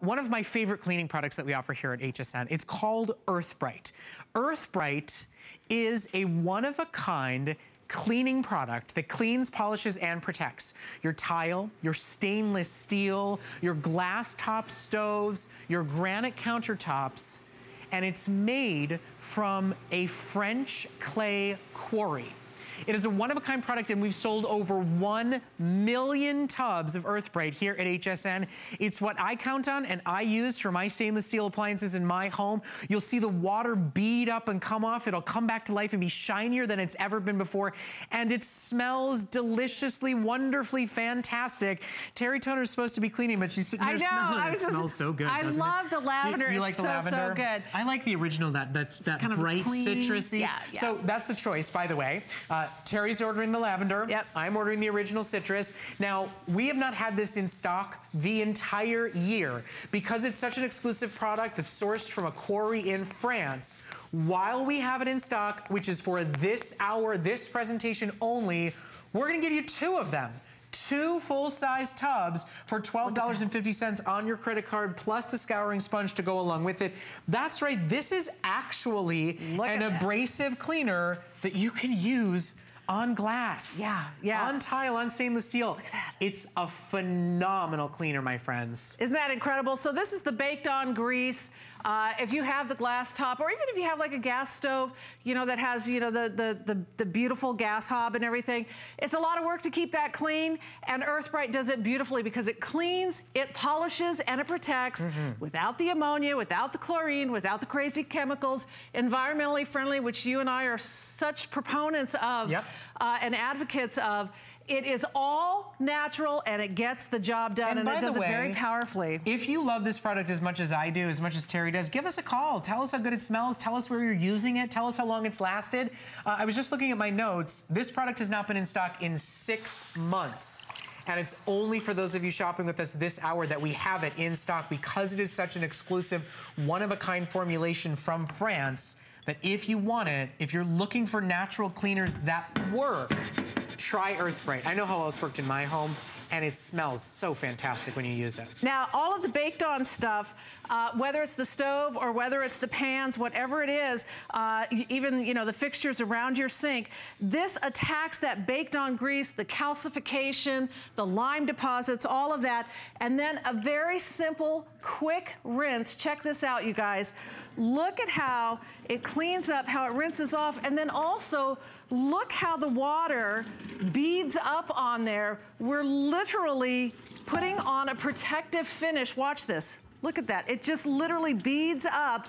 one of my favorite cleaning products that we offer here at HSN. It's called EarthBrite. EarthBrite is a one-of-a-kind cleaning product that cleans, polishes, and protects your tile, your stainless steel, your glass top stoves, your granite countertops, and it's made from a French clay quarry. It is a one-of-a-kind product, and we've sold over 1 million tubs of EarthBrite here at HSN. It's what I count on and I use for my stainless steel appliances in my home. You'll see the water bead up and come off. It'll come back to life and be shinier than it's ever been before. And it smells deliciously, wonderfully fantastic. Terry Toner is supposed to be cleaning, but she's sitting there smelling it. It smells so good, doesn't it? I love the lavender. You like the lavender? It's so, so good. I like the original, that kind of bright citrusy. Yeah, yeah. So that's the choice, by the way. Terry's ordering the lavender. Yep. I'm ordering the original citrus. Now, we have not had this in stock the entire year because it's such an exclusive product that's sourced from a quarry in France. While we have it in stock, which is for this hour, this presentation only, we're gonna give you two of them. Two full-size tubs for $12.50 on your credit card, plus the scouring sponge to go along with it. That's right, this is actually an abrasive cleaner that you can use on glass, on tile, on stainless steel. Look at that. It's a phenomenal cleaner, my friends. Isn't that incredible? So this is the baked-on grease. If you have the glass top, or even if you have like a gas stove, you know, that has, you know, the beautiful gas hob and everything, it's a lot of work to keep that clean, and EarthBrite does it beautifully because it cleans, it polishes, and it protects without the ammonia, without the chlorine, without the crazy chemicals, environmentally friendly, which you and I are such proponents of and advocates of. It is all natural, and it gets the job done, and it does it very powerfully. If you love this product as much as I do, as much as Terry does, give us a call. Tell us how good it smells. Tell us where you're using it. Tell us how long it's lasted. I was just looking at my notes. This product has not been in stock in 6 months. And it's only for those of you shopping with us this hour that we have it in stock because it is such an exclusive, one-of-a-kind formulation from France that if you want it, if you're looking for natural cleaners that work, try EarthBrite. I know how well it's worked in my home, and it smells so fantastic when you use it. Now, all of the baked-on stuff, whether it's the stove or whether it's the pans, whatever it is, even, you know, the fixtures around your sink, this attacks that baked-on grease, the calcification, the lime deposits, all of that, and then a very simple, quick rinse. Check this out, you guys. Look at how it cleans up, how it rinses off, and then also look how the water beads up on there. We're literally putting on a protective finish. Watch this. Look at that. It just literally beads up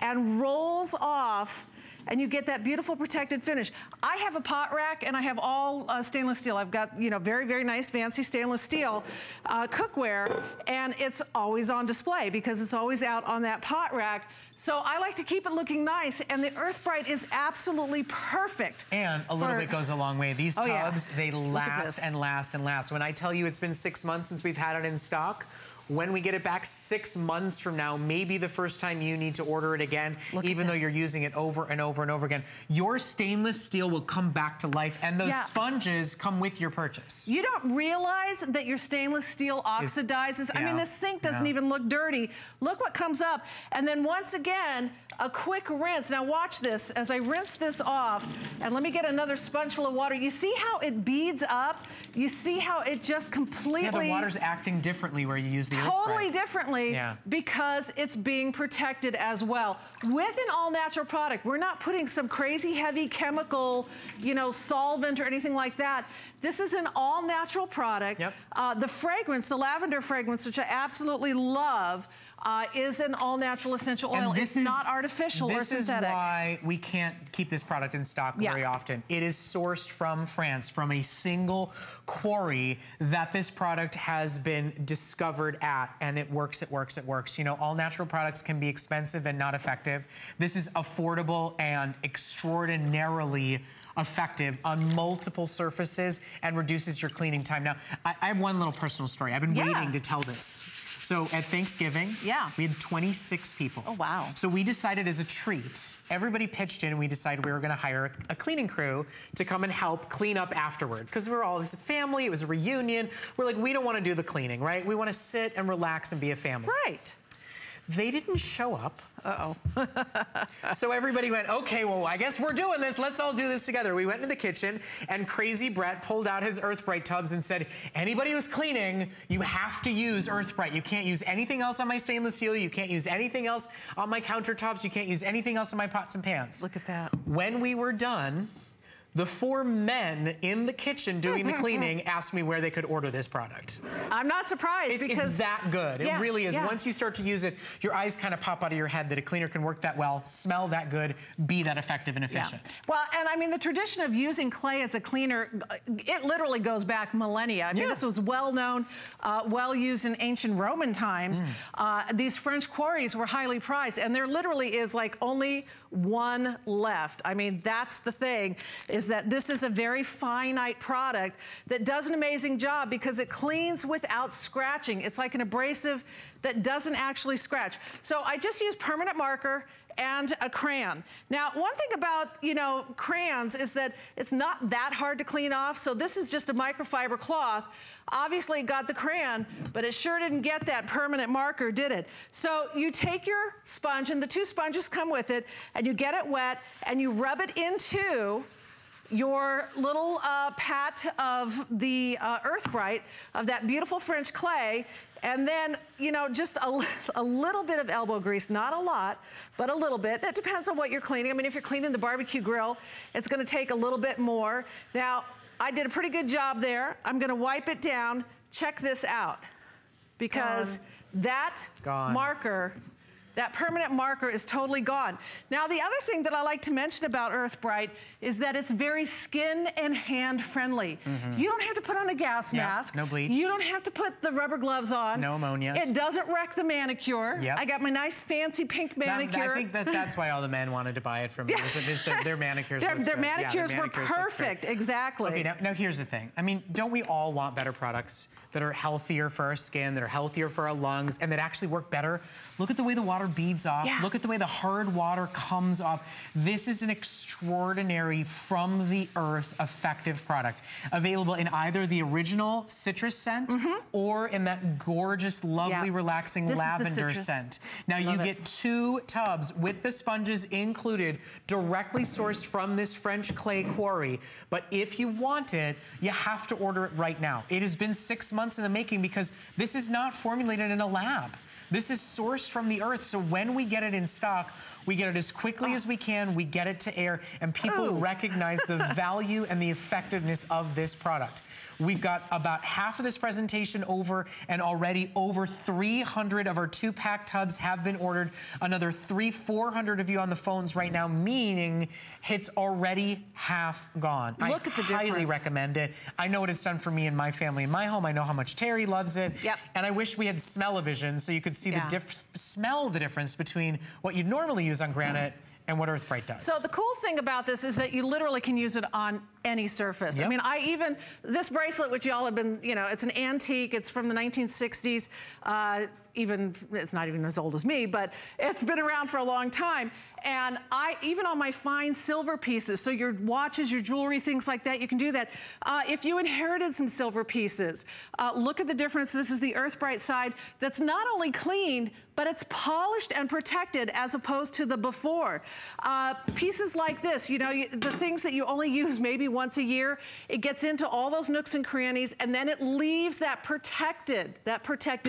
and rolls off, and you get that beautiful protected finish. I have a pot rack, and I have all stainless steel. I've got, you know, very, very nice, fancy stainless steel cookware, and it's always on display because it's always out on that pot rack. So I like to keep it looking nice, and the EarthBrite is absolutely perfect. And a little bit goes a long way. These tubs, they last and last and last. When I tell you it's been 6 months since we've had it in stock, when we get it back 6 months from now, maybe the first time you need to order it again, even though you're using it over and over and over again, your stainless steel will come back to life, and those sponges come with your purchase. You don't realize that your stainless steel oxidizes. I mean, the sink doesn't even look dirty. Look what comes up. And then once again, a quick rinse. Now watch this. As I rinse this off, and let me get another sponge full of water. You see how it beads up? You see how it just completely... Yeah, the water's acting differently where you use the EarthBrite. Differently because it's being protected as well. With an all-natural product, we're not putting some crazy heavy chemical, you know, solvent or anything like that. This is an all-natural product. The fragrance, the lavender fragrance, which I absolutely love, is an all-natural essential oil. It's not artificial or synthetic. This is why we can't keep this product in stock very often. It is sourced from France, from a single quarry that this product has been discovered at, and it works, it works, it works. You know, all-natural products can be expensive and not effective. This is affordable and extraordinarily effective on multiple surfaces and reduces your cleaning time. Now, I have one little personal story. I've been waiting to tell this. So at Thanksgiving, we had 26 people. Oh, wow. So we decided as a treat, everybody pitched in and we decided we were gonna hire a cleaning crew to come and help clean up afterward. Because we were all as a family, it was a reunion. We're like, we don't wanna do the cleaning, right? We wanna sit and relax and be a family. Right. They didn't show up. Uh-oh. So everybody went, okay, well, I guess we're doing this. Let's all do this together. We went into the kitchen, and Crazy Brett pulled out his EarthBrite tubs and said, anybody who's cleaning, you have to use EarthBrite. You can't use anything else on my stainless steel. You can't use anything else on my countertops. You can't use anything else on my pots and pans. Look at that. When we were done, the four men in the kitchen doing the cleaning asked me where they could order this product. I'm not surprised because it's that good. It really is. Once you start to use it, your eyes kind of pop out of your head that a cleaner can work that well, smell that good, be that effective and efficient. Yeah. Well, and I mean, the tradition of using clay as a cleaner, it literally goes back millennia. I mean, this was well known, well used in ancient Roman times. These French quarries were highly prized, and there literally is like only one left. I mean, that's the thing. Is that this is a very finite product that does an amazing job because it cleans without scratching. It's like an abrasive that doesn't actually scratch. So I just use permanent marker and a crayon. Now, one thing about, you know, crayons is that it's not that hard to clean off. So this is just a microfiber cloth. Obviously it got the crayon, but it sure didn't get that permanent marker, did it? So you take your sponge, and the two sponges come with it, and you get it wet, and you rub it into your little pat of the EarthBrite, of that beautiful French clay, and then, you know, just a little bit of elbow grease, not a lot, but a little bit. That depends on what you're cleaning. I mean, if you're cleaning the barbecue grill, it's gonna take a little bit more. Now, I did a pretty good job there. I'm gonna wipe it down. Check this out, because that permanent marker is totally gone. Now, the other thing that I like to mention about EarthBrite is that it's very skin and hand friendly. You don't have to put on a gas mask. No bleach. You don't have to put the rubber gloves on. No ammonia. It doesn't wreck the manicure. I got my nice fancy pink manicure. I think that's why all the men wanted to buy it from me. Their manicures were perfect. Exactly. Okay, now here's the thing. I mean, don't we all want better products that are healthier for our skin, that are healthier for our lungs, and that actually work better? Look at the way the water beads off. Look at the way the hard water comes off. This is an extraordinary, from the earth, effective product. Available in either the original citrus scent or in that gorgeous, lovely, relaxing lavender scent. Now you get two tubs with the sponges included, directly sourced from this French clay quarry. But if you want it, you have to order it right now. It has been 6 months in the making because this is not formulated in a lab. This is sourced from the earth, so when we get it in stock, we get it as quickly as we can, we get it to air, and people recognize the value and the effectiveness of this product. We've got about half of this presentation over, and already over 300 of our two-pack tubs have been ordered. Another 400 of you on the phones right now, meaning it's already half gone. Look at the difference. I highly recommend it. I know what it's done for me and my family in my home. I know how much Terry loves it. And I wish we had smell-o-vision so you could see the smell the difference between what you'd normally use on granite and what EarthBrite does. So the cool thing about this is that you literally can use it on any surface. I mean, this bracelet, which y'all have been, you know, it's an antique, it's from the 1960s, it's not even as old as me, but it's been around for a long time. And even on my fine silver pieces, so your watches, your jewelry, things like that, you can do that. If you inherited some silver pieces, look at the difference. This is the EarthBrite side that's not only cleaned, but it's polished and protected as opposed to the before. Pieces like this, you know, the things that you only use maybe once a year, it gets into all those nooks and crannies, and then it leaves that protected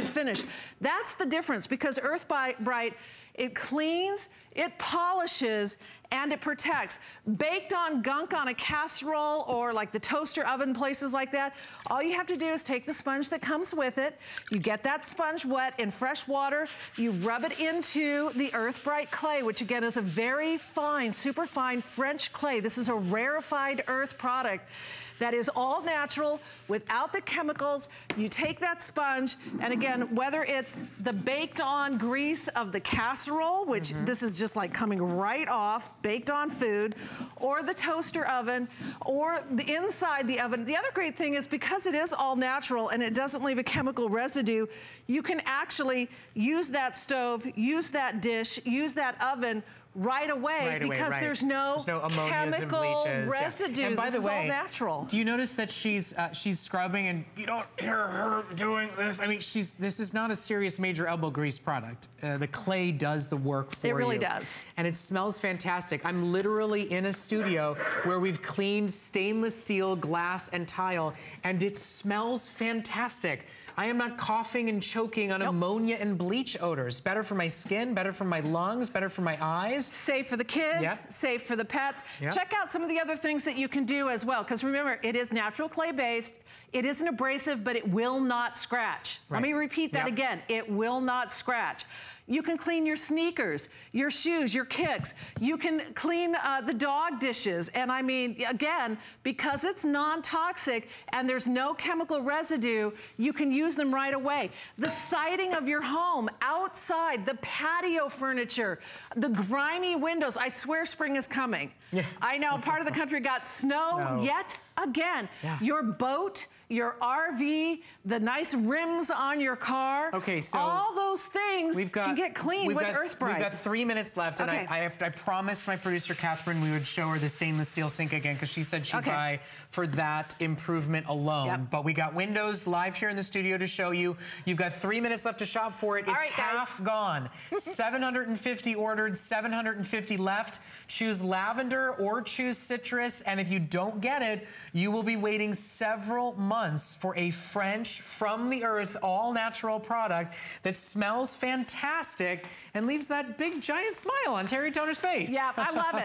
finish. That's the difference, because EarthBrite, it cleans, it polishes, and it protects. Baked on gunk on a casserole or like the toaster oven, places like that, all you have to do is take the sponge that comes with it, you get that sponge wet in fresh water, you rub it into the EarthBrite clay, which again is a very fine, super fine French clay. This is a rarefied earth product that is all natural, without the chemicals. You take that sponge, and again, whether it's the baked on grease of the casserole casserole, which this is just like coming right off, baked on food, or the toaster oven, or the inside the oven. The other great thing is because it is all natural and it doesn't leave a chemical residue, you can actually use that stove, use that dish, use that oven right away because there's no ammonia and bleaches, residue. Yeah. And by the way, all natural. Do you notice that she's scrubbing and you don't hear her doing this? I mean, this is not a serious major elbow grease product. The clay does the work for you. It really does. And it smells fantastic. I'm literally in a studio where we've cleaned stainless steel, glass, and tile, and it smells fantastic. I am not coughing and choking on ammonia and bleach odors. Better for my skin, better for my lungs, better for my eyes. Safe for the kids, safe for the pets. Check out some of the other things that you can do as well, because remember, it is natural clay-based, it isn't abrasive, but it will not scratch. Let me repeat that again, it will not scratch. You can clean your sneakers, your shoes, your kicks. You can clean the dog dishes. And I mean, again, because it's non-toxic and there's no chemical residue, you can use them right away. The siding of your home, outside, the patio furniture, the grimy windows. I swear spring is coming. Yeah. I know part of the country got snow. Yet again. Yeah. Your boat, your RV, the nice rims on your car. Okay, so all those things can get cleaned with EarthBrite. We've got 3 minutes left, and I promised my producer, Catherine, we would show her the stainless steel sink again, because she said she'd buy for that improvement alone. But we got windows live here in the studio to show you. You've got 3 minutes left to shop for it. It's half gone. 750 ordered, 750 left. Choose lavender or choose citrus, and if you don't get it, you will be waiting several months for a French from the earth all natural product that smells fantastic and leaves that big giant smile on Terry Toner's face. Yeah, I love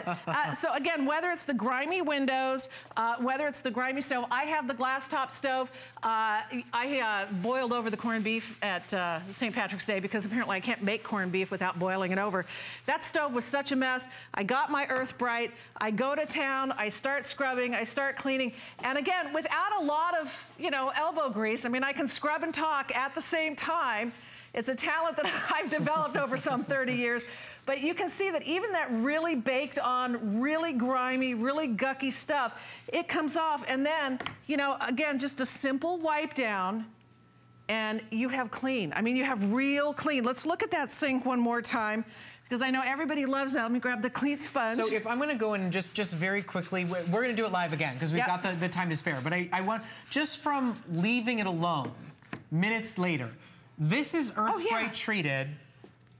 it. So again, whether it's the grimy windows, whether it's the grimy stove, I have the glass top stove. I boiled over the corned beef at St. Patrick's Day because apparently I can't make corned beef without boiling it over. That stove was such a mess. I got my EarthBrite. I go to town. I start scrubbing. I start cleaning. And again, without a lot of elbow grease. I mean, I can scrub and talk at the same time. It's a talent that I've developed over some 30 years. But you can see that even that really baked on, really grimy, really gucky stuff, it comes off. And then, again, just a simple wipe down and you have clean. I mean, you have real clean. Let's look at that sink one more time, because I know everybody loves that. Let me grab the clean sponge. So if I'm gonna go in just very quickly, we're gonna do it live again, because we've got the time to spare. But I want, just from leaving it alone, minutes later, this is EarthBrite treated.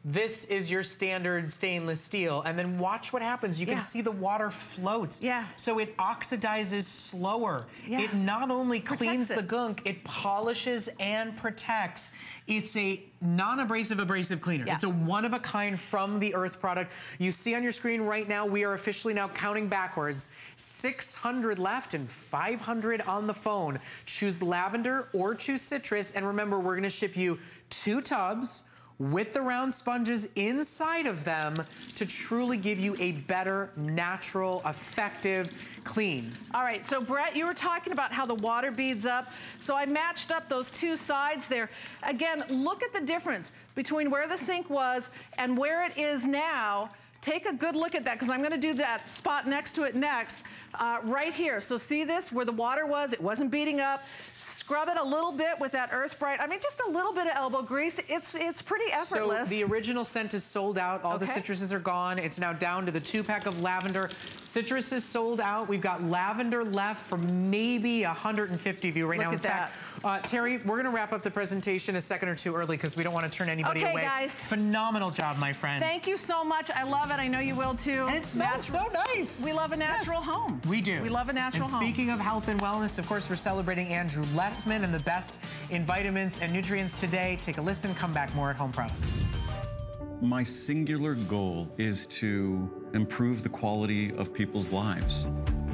This is your standard stainless steel. And then watch what happens. You can see the water floats. Yeah. So it oxidizes slower. Yeah. It not only cleans the gunk, it polishes and protects. It's a non-abrasive abrasive cleaner. Yeah. It's a one-of-a-kind from the earth product. You see on your screen right now, we are officially now counting backwards. 600 left and 500 on the phone. Choose lavender or choose citrus. And remember, we're gonna ship you 2 tubs with the round sponges inside of them to truly give you a better, natural, effective clean. All right, so Brett, you were talking about how the water beads up. So I matched up those two sides there. Again, look at the difference between where the sink was and where it is now. Take a good look at that, because I'm gonna do that spot next to it next, right here. So see this, where the water was, it wasn't beating up. Scrub it a little bit with that EarthBrite. I mean, just a little bit of elbow grease. It's pretty effortless. So the original scent is sold out. All the citruses are gone. It's now down to the 2-pack of lavender. Citrus is sold out. We've got lavender left for maybe 150 of you right now. In fact, Terry, we're gonna wrap up the presentation a second or two early, because we don't want to turn anybody away. Guys. Phenomenal job, my friend. Thank you so much. I love it. I know you will too. And it smells so nice. We love a natural home. We do. We love a natural home. And speaking of health and wellness, of course, we're celebrating Andrew Lessman and the best in vitamins and nutrients today. Take a listen. Come back, more at Home Products. My singular goal is to improve the quality of people's lives.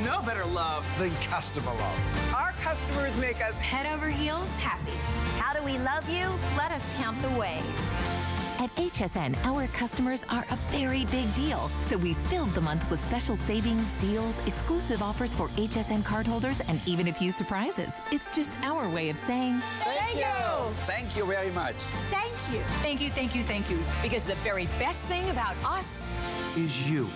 There's no better love than customer love. Our customers make us head over heels happy. How do we love you? Let us count the ways. At HSN, our customers are a very big deal, so we filled the month with special savings, deals, exclusive offers for HSN cardholders, and even a few surprises. It's just our way of saying thank you. Thank you very much. Thank you. Thank you, thank you, thank you. Because the very best thing about us is you.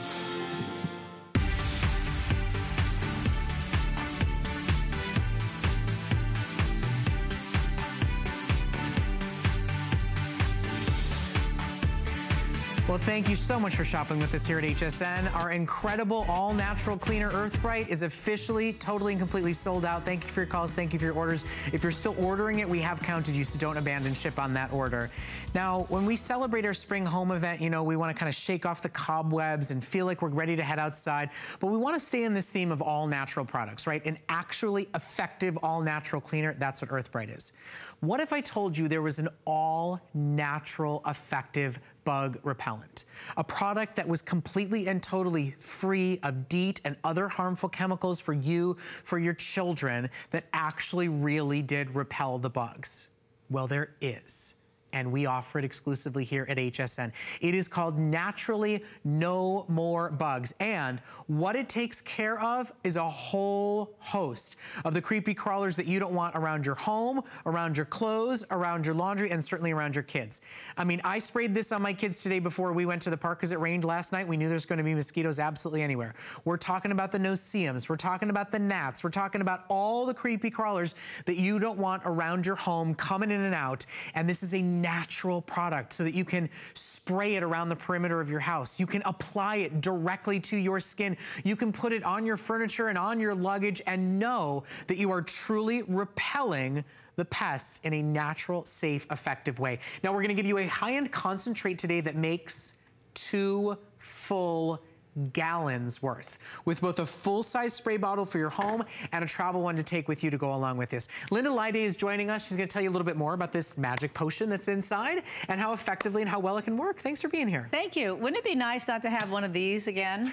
Well, thank you so much for shopping with us here at HSN. Our incredible all-natural cleaner EarthBrite is officially totally and completely sold out. Thank you for your calls. Thank you for your orders. If you're still ordering it, we have counted you, so don't abandon ship on that order. Now, when we celebrate our spring home event, you know, we want to kind of shake off the cobwebs and feel like we're ready to head outside. But we want to stay in this theme of all-natural products, right? An actually effective all-natural cleaner, that's what EarthBrite is. What if I told you there was an all-natural effective bug repellent, a product that was completely and totally free of DEET and other harmful chemicals for you, for your children, that actually really did repel the bugs? Well, there is, and we offer it exclusively here at HSN. It is called Naturally No More Bugs, and what it takes care of is a whole host of the creepy crawlers that you don't want around your home, around your clothes, around your laundry, and certainly around your kids. I mean, I sprayed this on my kids today before we went to the park because it rained last night. We knew there's going to be mosquitoes absolutely anywhere. We're talking about the noceums. We're talking about the gnats. We're talking about all the creepy crawlers that you don't want around your home coming in and out, and this is a natural product so that you can spray it around the perimeter of your house. You can apply it directly to your skin. You can put it on your furniture and on your luggage and know that you are truly repelling the pests in a natural, safe, effective way. Now we're gonna give you a high-end concentrate today that makes 2 full gallons worth, with both a full-size spray bottle for your home and a travel one to take with you to go along with this. Linda Lydie is joining us. She's going to tell you a little bit more about this magic potion that's inside and how effectively and how well it can work. Thanks for being here. Thank you. Wouldn't it be nice not to have one of these again?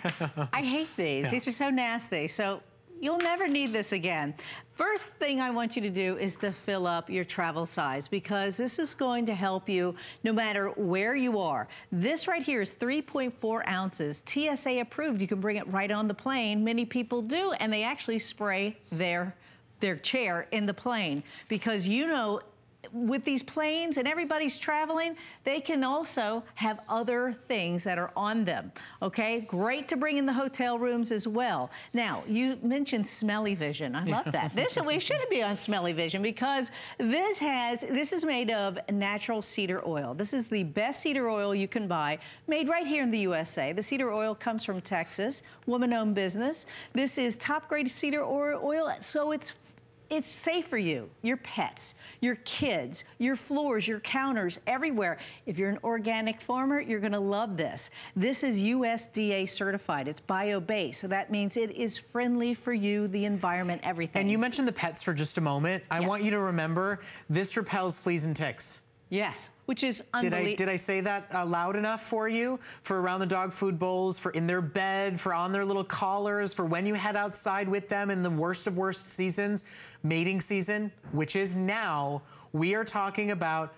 I hate these. Yeah. These are so nasty. So you'll never need this again. First thing I want you to do is to fill up your travel size, because this is going to help you no matter where you are. This right here is 3.4 ounces, TSA approved. You can bring it right on the plane. Many people do, and they actually spray their chair in the plane, because you know, with these planes and everybody's traveling, they can also have other things that are on them, okay? Great to bring in the hotel rooms as well. Now, you mentioned smelly vision. I love that. This, we shouldn't be on smelly vision, because this is made of natural cedar oil. This is the best cedar oil you can buy, made right here in the USA. The cedar oil comes from Texas, woman-owned business. This is top-grade cedar oil, so it's safe for you, your pets, your kids, your floors, your counters, everywhere. If you're an organic farmer, you're gonna love this. This is USDA certified. It's bio-based, so that means it is friendly for you, the environment, everything. And you mentioned the pets for just a moment. I want you to remember, this repels fleas and ticks. Yes, which is unbelievable. Did I say that loud enough for you? For around the dog food bowls, for in their bed, for on their little collars, for when you head outside with them in the worst of worst seasons, mating season, which is now. We are talking about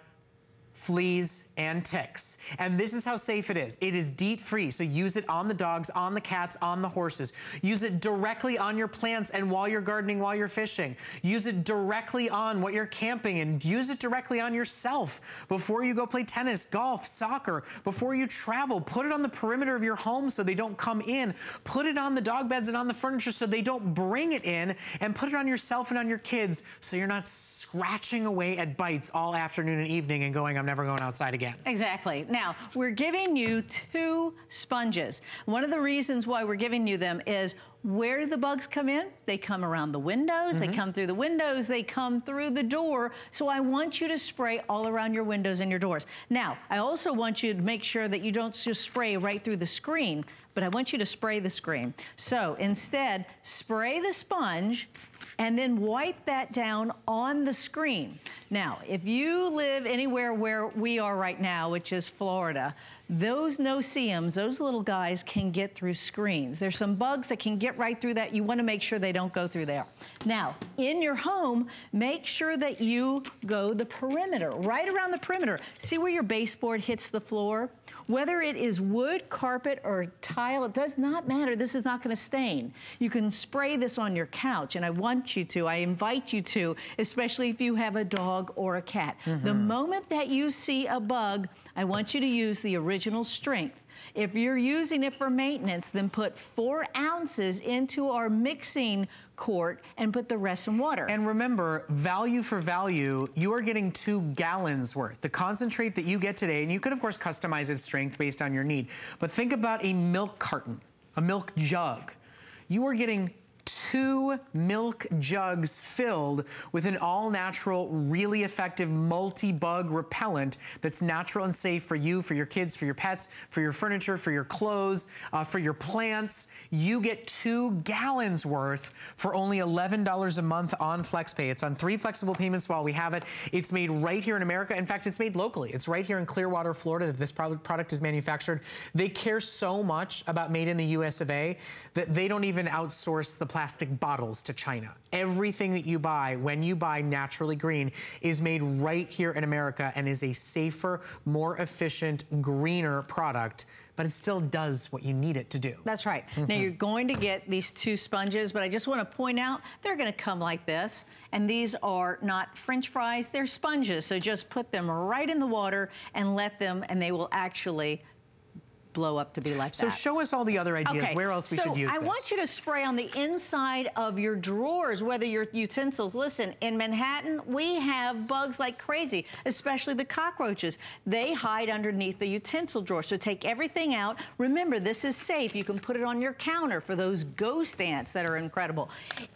fleas and ticks. And this is how safe it is. It is DEET free, so use it on the dogs, on the cats, on the horses. Use it directly on your plants and while you're gardening, while you're fishing. Use it directly on what you're camping, and use it directly on yourself before you go play tennis, golf, soccer, before you travel. Put it on the perimeter of your home so they don't come in. Put it on the dog beds and on the furniture so they don't bring it in, and put it on yourself and on your kids so you're not scratching away at bites all afternoon and evening and going, I'm never going outside again. Exactly. Now, we're giving you 2 sponges. One of the reasons why we're giving you them is, where do the bugs come in? They come around the windows, they come through the windows, they come through the door. So I want you to spray all around your windows and your doors. Now, I also want you to make sure that you don't just spray right through the screen, but I want you to spray the screen. So instead, spray the sponge and then wipe that down on the screen. Now, if you live anywhere where we are right now, which is Florida, Those no-see-ums, those little guys can get through screens. There's some bugs that can get right through that. You want to make sure they don't go through there. Now, in your home, make sure that you go the perimeter, right around the perimeter. See where your baseboard hits the floor? Whether it is wood, carpet, or tile, it does not matter. This is not going to stain. You can spray this on your couch, and I want you to. I invite you to, especially if you have a dog or a cat. Mm-hmm. The moment that you see a bug, I want you to use the original strength. If you're using it for maintenance, then put 4 ounces into our mixing quart and put the rest in water. And remember, value for value, you are getting 2 gallons worth. The concentrate that you get today, and you could of course customize its strength based on your need, but think about a milk carton, a milk jug. You are getting 2 milk jugs filled with an all-natural, really effective multi-bug repellent that's natural and safe for you, for your kids, for your pets, for your furniture, for your clothes, for your plants. You get 2 gallons worth for only $11 a month on FlexPay. It's on 3 flexible payments while we have it. It's made right here in America. In fact, it's made locally. It's right here in Clearwater, Florida, that this product is manufactured. They care so much about made in the US of A that they don't even outsource the plastic bottles to China. Everything that you buy when you buy Naturally Green is made right here in America and is a safer, more efficient, greener product, but it still does what you need it to do. That's right. Mm-hmm. Now you're going to get these 2 sponges, but I just want to point out they're going to come like this, and these are not French fries, they're sponges. So just put them right in the water and let them, and they will actually blow up to be like that. So show us all the other ideas, okay, where else we should use this. So I want you to spray on the inside of your drawers, whether your utensils. Listen, in Manhattan, we have bugs like crazy, especially the cockroaches. They hide underneath the utensil drawer. So take everything out. Remember, this is safe. You can put it on your counter for those ghost ants that are incredible.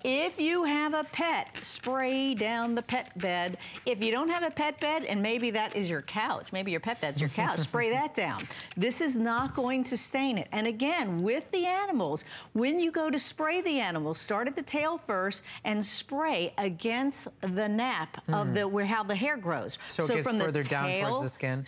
If you have a pet, spray down the pet bed. If you don't have a pet bed, and maybe that is your couch, maybe your pet bed's your couch, spray that down. This is not going to stain it. And again, with the animals, when you go to spray the animals, start at the tail first and spray against the nap of the how the hair grows. So it gets from further down towards the skin.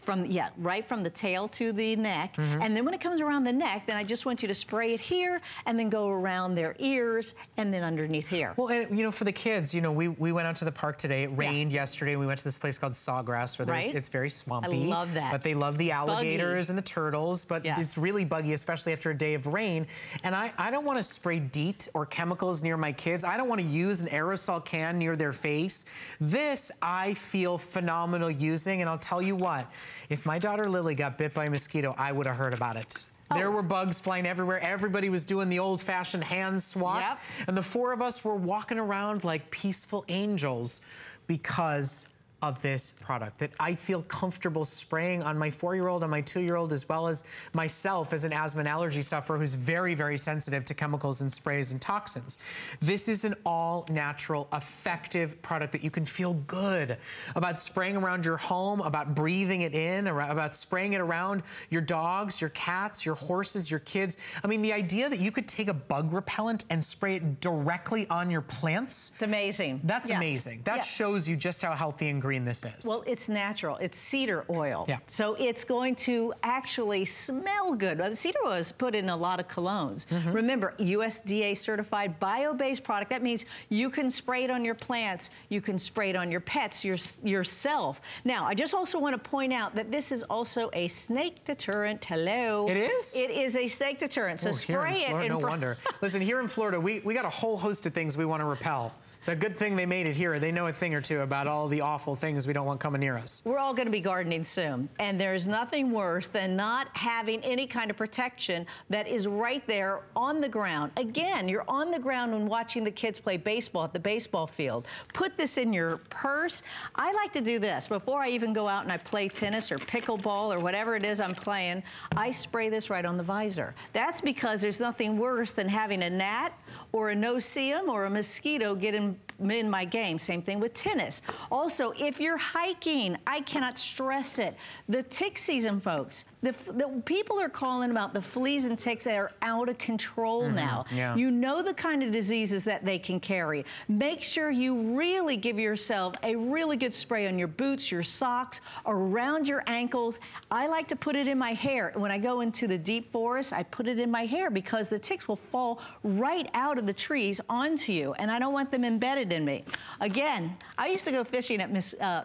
Right from the tail to the neck. And then when it comes around the neck, then I just want you to spray it here and then go around their ears and then underneath here. Well, and you know, for the kids, you know, we went out to the park today. It rained yesterday, and we went to this place called Sawgrass where there's it's very swampy. I love that. But they love the alligators and the turtles, but it's really buggy, especially after a day of rain. And I don't want to spray DEET or chemicals near my kids. I don't want to use an aerosol can near their face. This I feel phenomenal using, and I'll tell you what, if my daughter Lily got bit by a mosquito, I would have heard about it. There were bugs flying everywhere. Everybody was doing the old-fashioned hand swat. And the 4 of us were walking around like peaceful angels because of this product that I feel comfortable spraying on my 4-year-old, on my 2-year-old, as well as myself as an asthma and allergy sufferer who's very, very sensitive to chemicals and sprays and toxins. This is an all-natural, effective product that you can feel good about spraying around your home, about breathing it in, about spraying it around your dogs, your cats, your horses, your kids. I mean, the idea that you could take a bug repellent and spray it directly on your plants. It's amazing. That's amazing. That shows you just how healthy and green this is. Well, it's natural. It's cedar oil. So it's going to actually smell good. Cedar oil is put in a lot of colognes. Remember, USDA certified bio-based product. That means you can spray it on your plants. You can spray it on your pets, yourself. Now, I just also want to point out that this is also a snake deterrent. Hello. It is? It is a snake deterrent. So spray it. No wonder. Listen, here in Florida, we got a whole host of things we want to repel. It's a good thing they made it here. They know a thing or two about all the awful things we don't want coming near us. We're all going to be gardening soon, and there's nothing worse than not having any kind of protection that is right there on the ground. Again, you're on the ground when watching the kids play baseball at the baseball field. Put this in your purse. I like to do this. Before I even go out and I play tennis or pickleball or whatever it is I'm playing, I spray this right on the visor. That's because there's nothing worse than having a gnat or a no-see-um or a mosquito get in in my game. Same thing with tennis. Also, if you're hiking, I cannot stress it. The tick season, folks. The people are calling about the fleas and ticks that are out of control now. Yeah. You know the kind of diseases that they can carry. Make sure you really give yourself a really good spray on your boots, your socks, around your ankles. I like to put it in my hair. When I go into the deep forest, I put it in my hair because the ticks will fall right out of the trees onto you, and I don't want them embedded in me. Again, I used to go fishing at,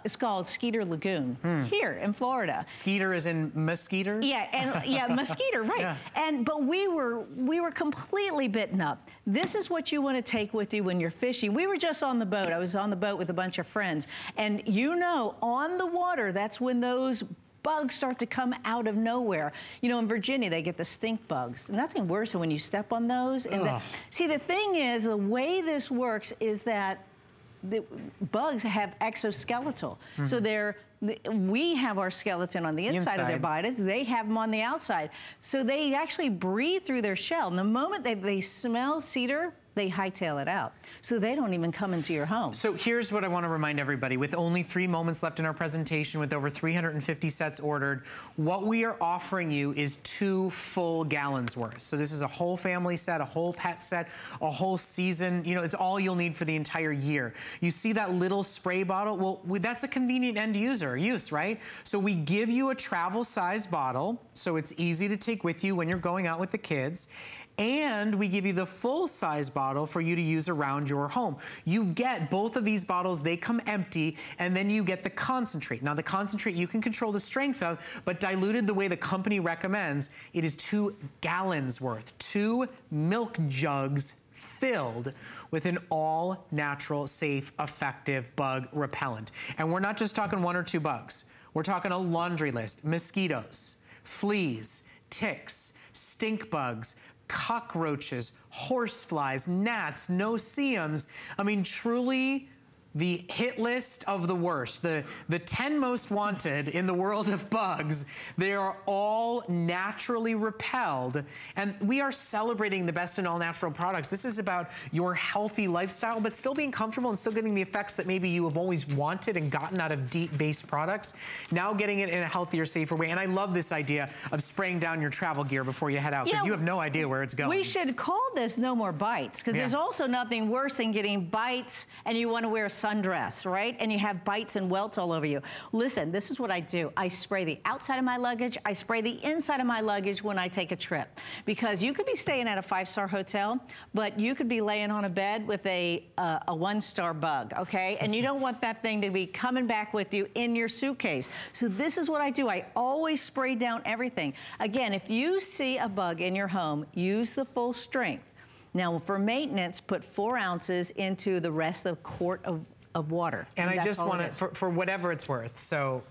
it's called Skeeter Lagoon, here in Florida. Skeeter is in mosquito? Yeah, and yeah, mosquito, right. Yeah. And but we were completely bitten up. This is what you want to take with you when you're fishing. We were just on the boat. I was on the boat with a bunch of friends. And you know, on the water, that's when those bugs start to come out of nowhere. You know, in Virginia, they get the stink bugs. Nothing worse than when you step on those. And see, the thing is, the way this works is that the bugs have exoskeletal. So we have our skeleton on the inside of their bodies. They have them on the outside. So they actually breathe through their shell. And the moment they smell cedar, they hightail it out. So they don't even come into your home. So here's what I want to remind everybody. With only 3 moments left in our presentation, with over 350 sets ordered, what we are offering you is 2 full gallons worth. So this is a whole family set, a whole pet set, a whole season. You know, it's all you'll need for the entire year. You see that little spray bottle? Well, that's a convenient end user use, right? So we give you a travel size bottle, so it's easy to take with you when you're going out with the kids. And we give you the full-size bottle for you to use around your home. You get both of these bottles, they come empty, and then you get the concentrate. Now the concentrate you can control the strength of, but diluted the way the company recommends, it is 2 gallons worth, 2 milk jugs filled with an all-natural, safe, effective bug repellent. And we're not just talking 1 or 2 bugs. We're talking a laundry list, mosquitoes, fleas, ticks, stink bugs, cockroaches, horseflies, gnats, no-see-ums. I mean, truly the hit list of the worst, the 10 most wanted in the world of bugs. They are all naturally repelled, and we are celebrating the best in all natural products. This is about your healthy lifestyle, but still being comfortable and still getting the effects that maybe you have always wanted and gotten out of deep-based products, now getting it in a healthier, safer way. And I love this idea of spraying down your travel gear before you head out, because you have no idea where it's going. We should call this No More Bites, because there's also nothing worse than getting bites and you want to wear sundress, right? And you have bites and welts all over you. Listen, this is what I do. I spray the outside of my luggage. I spray the inside of my luggage when I take a trip, because you could be staying at a 5-star hotel, but you could be laying on a bed with a 1-star bug, okay? And you don't want that thing to be coming back with you in your suitcase. So this is what I do. I always spray down everything. Again, if you see a bug in your home, use the full strength. Now, for maintenance, put 4 ounces into the rest of a quart of water. And I just want it for whatever it's worth. So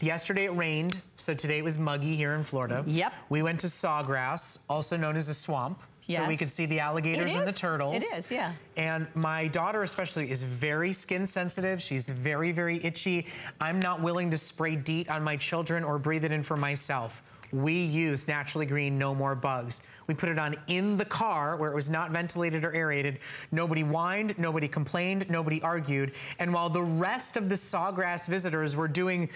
yesterday it rained, so today it was muggy here in Florida. Yep. We went to Sawgrass, also known as a swamp. Yes. So we could see the alligators and the turtles. It is, yeah. And my daughter especially is very skin sensitive. She's very, very itchy. I'm not willing to spray DEET on my children or breathe it in for myself. We use Naturally Green No More Bugs. We put it on in the car where it was not ventilated or aerated. Nobody whined, nobody complained, nobody argued. And while the rest of the Sawgrass visitors were doing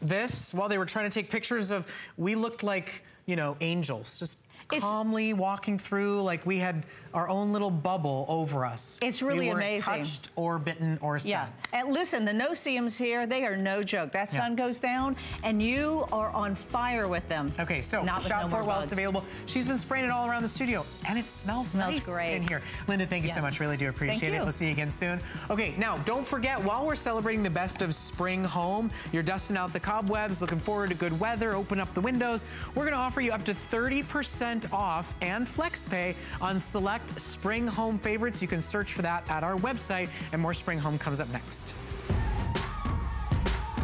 this, while they were trying to take pictures of, we looked like, you know, angels, just calmly walking through, like we had our own little bubble over us. It's really amazing. We weren't touched or bitten or stung. Yeah, and listen, the no-see-ums here, they are no joke. That sun goes down and you are on fire with them. Okay, so shop for it while it's available. She's been spraying it all around the studio, and it smells nice great in here. Linda, thank you so much. Really do appreciate it. We'll see you again soon. Okay, now don't forget, while we're celebrating the best of spring home, you're dusting out the cobwebs, looking forward to good weather, open up the windows. We're going to offer you up to 30% off and flex pay on select spring home favorites. You can search for that at our website, and more spring home comes up next.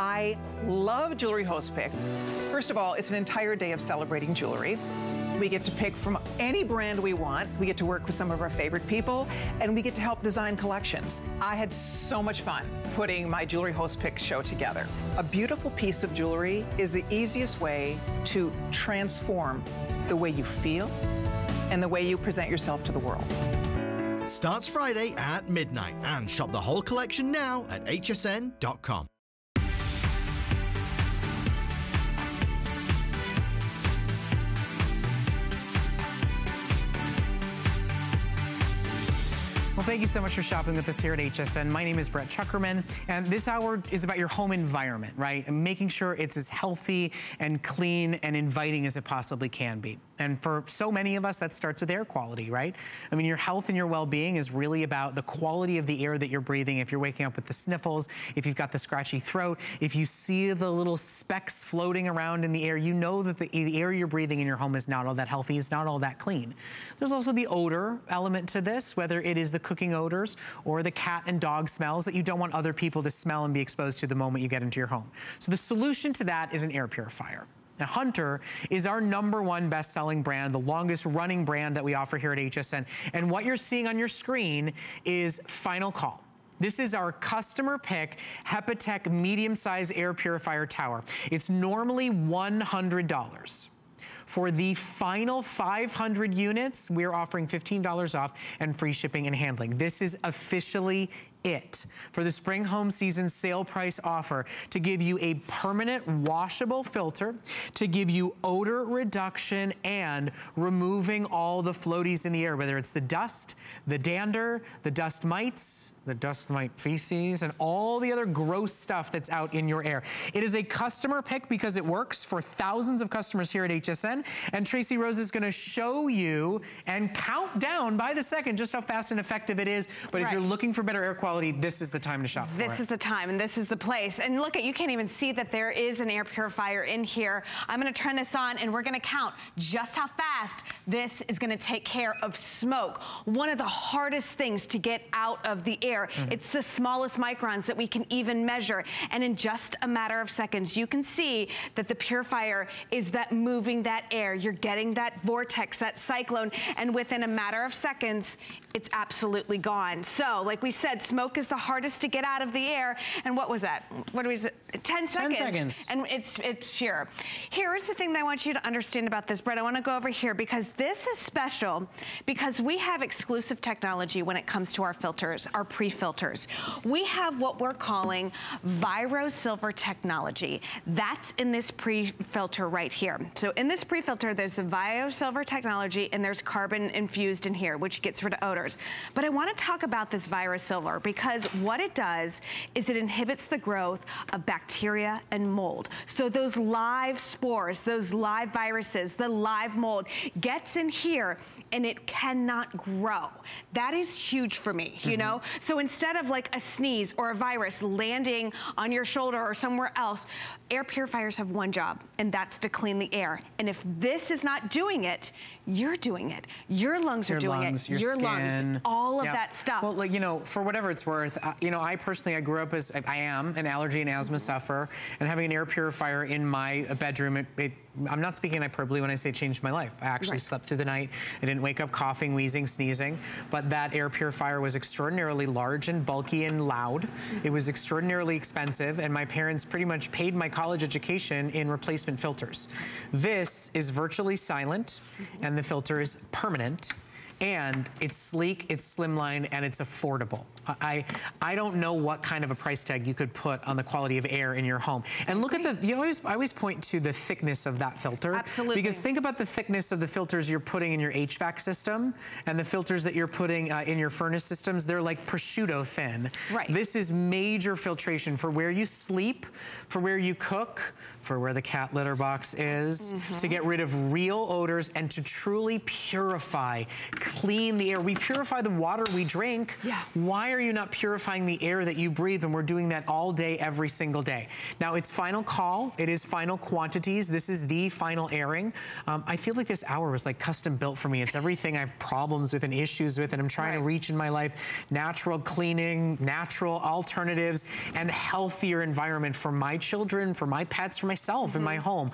I love Jewelry Host Pick. First of all, it's an entire day of celebrating jewelry. We get to pick from any brand we want. We get to work with some of our favorite people, and we get to help design collections. I had so much fun putting my Jewelry Host Pick show together. A beautiful piece of jewelry is the easiest way to transform the way you feel and the way you present yourself to the world. Starts Friday at midnight, and shop the whole collection now at hsn.com. Well, thank you so much for shopping with us here at HSN. My name is Brett Chukerman, and this hour is about your home environment, right? And making sure it's as healthy and clean and inviting as it possibly can be. And for so many of us, that starts with air quality, right? I mean, your health and your well-being is really about the quality of the air that you're breathing. If you're waking up with the sniffles, if you've got the scratchy throat, if you see the little specks floating around in the air, you know that the air you're breathing in your home is not all that healthy, it's not all that clean. There's also the odor element to this, whether it is the cooking odors or the cat and dog smells that you don't want other people to smell and be exposed to the moment you get into your home. So the solution to that is an air purifier. Now, Hunter is our #1 best-selling brand, the longest-running brand that we offer here at HSN. And what you're seeing on your screen is Final Call. This is our customer pick Hepatech medium-sized air purifier tower. It's normally $100. For the final 500 units, we're offering $15 off and free shipping and handling. This is officially it for the spring home season sale price offer to give you a permanent washable filter, to give you odor reduction and removing all the floaties in the air, whether it's the dust, the dander, the dust mites, the dust mite feces, and all the other gross stuff that's out in your air. It is a customer pick because it works for thousands of customers here at HSN, and Tracy Rose is going to show you and count down by the second just how fast and effective it is. But if you're looking for better air quality, this is the time to shop for it. This is the time, and this is the place. And look at, you can't even see that there is an air purifier in here. I'm gonna turn this on, and we're gonna count just how fast this is gonna take care of smoke. One of the hardest things to get out of the air. It's the smallest microns that we can even measure. And in just a matter of seconds, you can see that the purifier is that moving that air. You're getting that vortex, that cyclone, and within a matter of seconds, it's absolutely gone. So, like we said, smoke is the hardest to get out of the air. And what was that? What was it? 10 seconds. 10 seconds. And it's pure. Here's the thing that I want you to understand about this, Brett. I want to go over here because this is special because we have exclusive technology when it comes to our filters, our pre-filters. We have what we're calling ViroSilver technology. That's in this pre-filter right here. So in this pre-filter, there's the ViroSilver technology and there's carbon infused in here, which gets rid of odors. But I want to talk about this ViroSilver, because what it does is it inhibits the growth of bacteria and mold. So those live spores, those live viruses, the live mold gets in here and it cannot grow. That is huge for me, you know? So instead of like a sneeze or a virus landing on your shoulder or somewhere else, air purifiers have one job, and that's to clean the air. And if this is not doing it, you're doing it. Your lungs are doing it. Your lungs, all of that stuff. Well, like, you know, for whatever it's worth, you know, I personally, I grew up as, I am an allergy and asthma sufferer, and having an air purifier in my bedroom, I'm not speaking hyperbole when I say changed my life. I actually slept through the night. I didn't wake up coughing, wheezing, sneezing. But that air purifier was extraordinarily large and bulky and loud. It was extraordinarily expensive, and my parents pretty much paid my college education in replacement filters. This is virtually silent, and the filter is permanent. and it's sleek, it's slimline, and it's affordable. I don't know what kind of a price tag you could put on the quality of air in your home. And look at the, you know, I always point to the thickness of that filter. Absolutely. Because think about the thickness of the filters you're putting in your HVAC system and the filters that you're putting in your furnace systems. They're like prosciutto thin. Right. This is major filtration for where you sleep, for where you cook, for where the cat litter box is, to get rid of real odors and to truly purify, clean the air. We purify the water we drink. Yeah. Why are you not purifying the air that you breathe? And we're doing that all day, every single day. Now, it's final call. It is final quantities. This is the final airing. I feel like this hour was like custom built for me. It's everything I have problems with and issues with, and I'm trying to reach in my life. Natural cleaning, natural alternatives, and healthier environment for my children, for my pets, for myself in my home.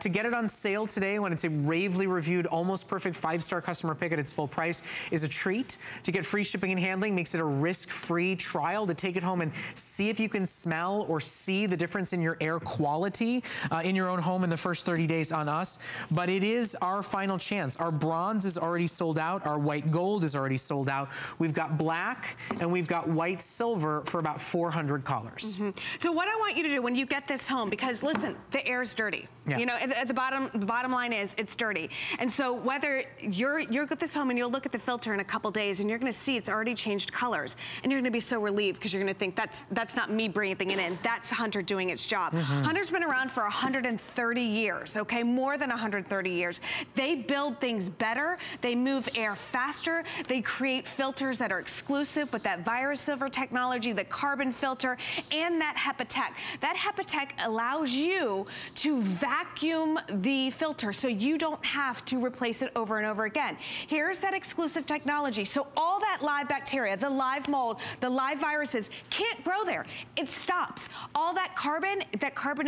To get it on sale today when it's a ravely reviewed, almost perfect 5-star customer pick at its full price is a treat. To get free shipping and handling makes it a risk-free trial to take it home and see if you can smell or see the difference in your air quality in your own home in the first 30 days on us. But it is our final chance. Our bronze is already sold out. Our white gold is already sold out. We've got black and we've got white silver for about 400 callers. So what I want you to do when you get this home, because listen, the air's dirty. Yeah. You know, at the bottom line is it's dirty. And so whether you're at this home and you'll look at the filter in a couple days and you're going to see it's already changed colors, and you're going to be so relieved because you're going to think that's not me breathing it in. That's Hunter doing its job. Hunter's been around for 130 years, okay? More than 130 years. They build things better. They move air faster. They create filters that are exclusive with that ViruSilver technology, the carbon filter, and that Hepatech. That Hepatech allows you to vacuum the filter so you don't have to replace it over and over again. Here's that exclusive technology. So all that live bacteria, the live mold, the live viruses can't grow there. It stops. All that carbon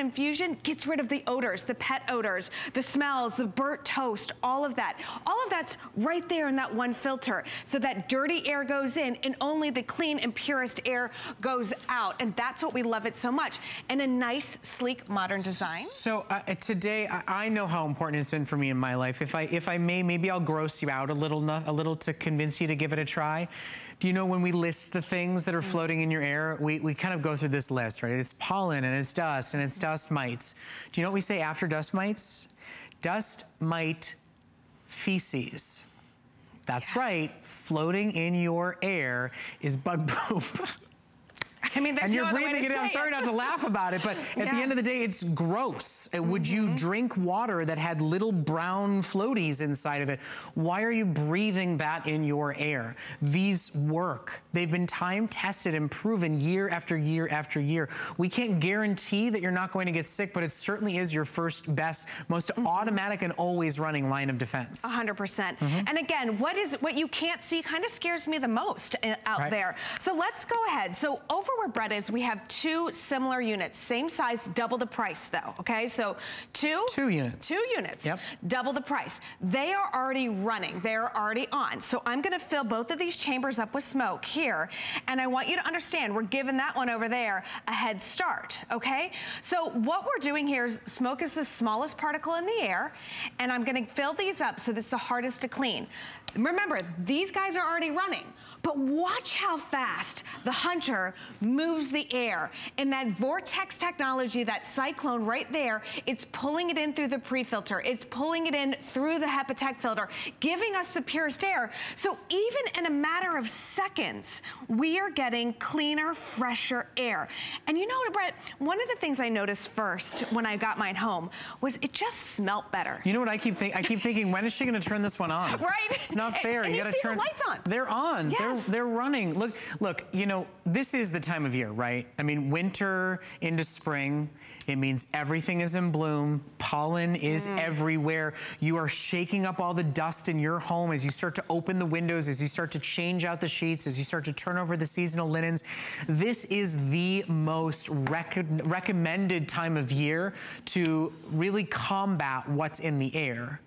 infusion gets rid of the odors, the pet odors, the smells, the burnt toast, all of that. All of that's right there in that one filter. So that dirty air goes in and only the clean and purest air goes out. And that's what we love it so much. And a nice, sleek, modern design. So today, I know how important it's been for me in my life. If I may, maybe I'll gross you out a little to convince you to give it a try. Do you know when we list the things that are floating in your air, we kind of go through this list, right? It's pollen and it's dust and it's dust mites. Do you know what we say after dust mites? Dust mite feces. That's right, floating in your air is bug poop. I mean, and you're breathing it in. I'm sorry not to laugh about it, but at the end of the day, it's gross. Would you drink water that had little brown floaties inside of it? Why are you breathing that in your air? These work. They've been time tested and proven year after year after year. We can't guarantee that you're not going to get sick, but it certainly is your first, best, most automatic and always running line of defense. 100%. And again, what you can't see kind of scares me the most out there. So let's go ahead. So over where Brett is, we have two similar units, same size, double the price though, okay? So two units, yep, double the price. They are already running, they're already on. So I'm gonna fill both of these chambers up with smoke here, and I want you to understand, we're giving that one over there a head start, okay? So what we're doing here is, smoke is the smallest particle in the air, and I'm gonna fill these up so this is the hardest to clean. Remember, these guys are already running, but watch how fast the Hunter moves the air. And that vortex technology, that cyclone right there, it's pulling it in through the pre-filter. It's pulling it in through the Hepatech filter, giving us the purest air. So even in a matter of seconds, we are getting cleaner, fresher air. And you know what, Brett, one of the things I noticed first when I got mine home was it just smelt better. You know what I keep thinking? I keep thinking, when is she gonna turn this one on? Right? It's not fair. And you gotta turn the lights on. They're on. Yes. They're running. Look, you know, this is the time of year, right? I mean, winter into spring, it means everything is in bloom. Pollen is everywhere. You are shaking up all the dust in your home as you start to open the windows, as you start to change out the sheets, as you start to turn over the seasonal linens. This is the most recommended time of year to really combat what's in the air.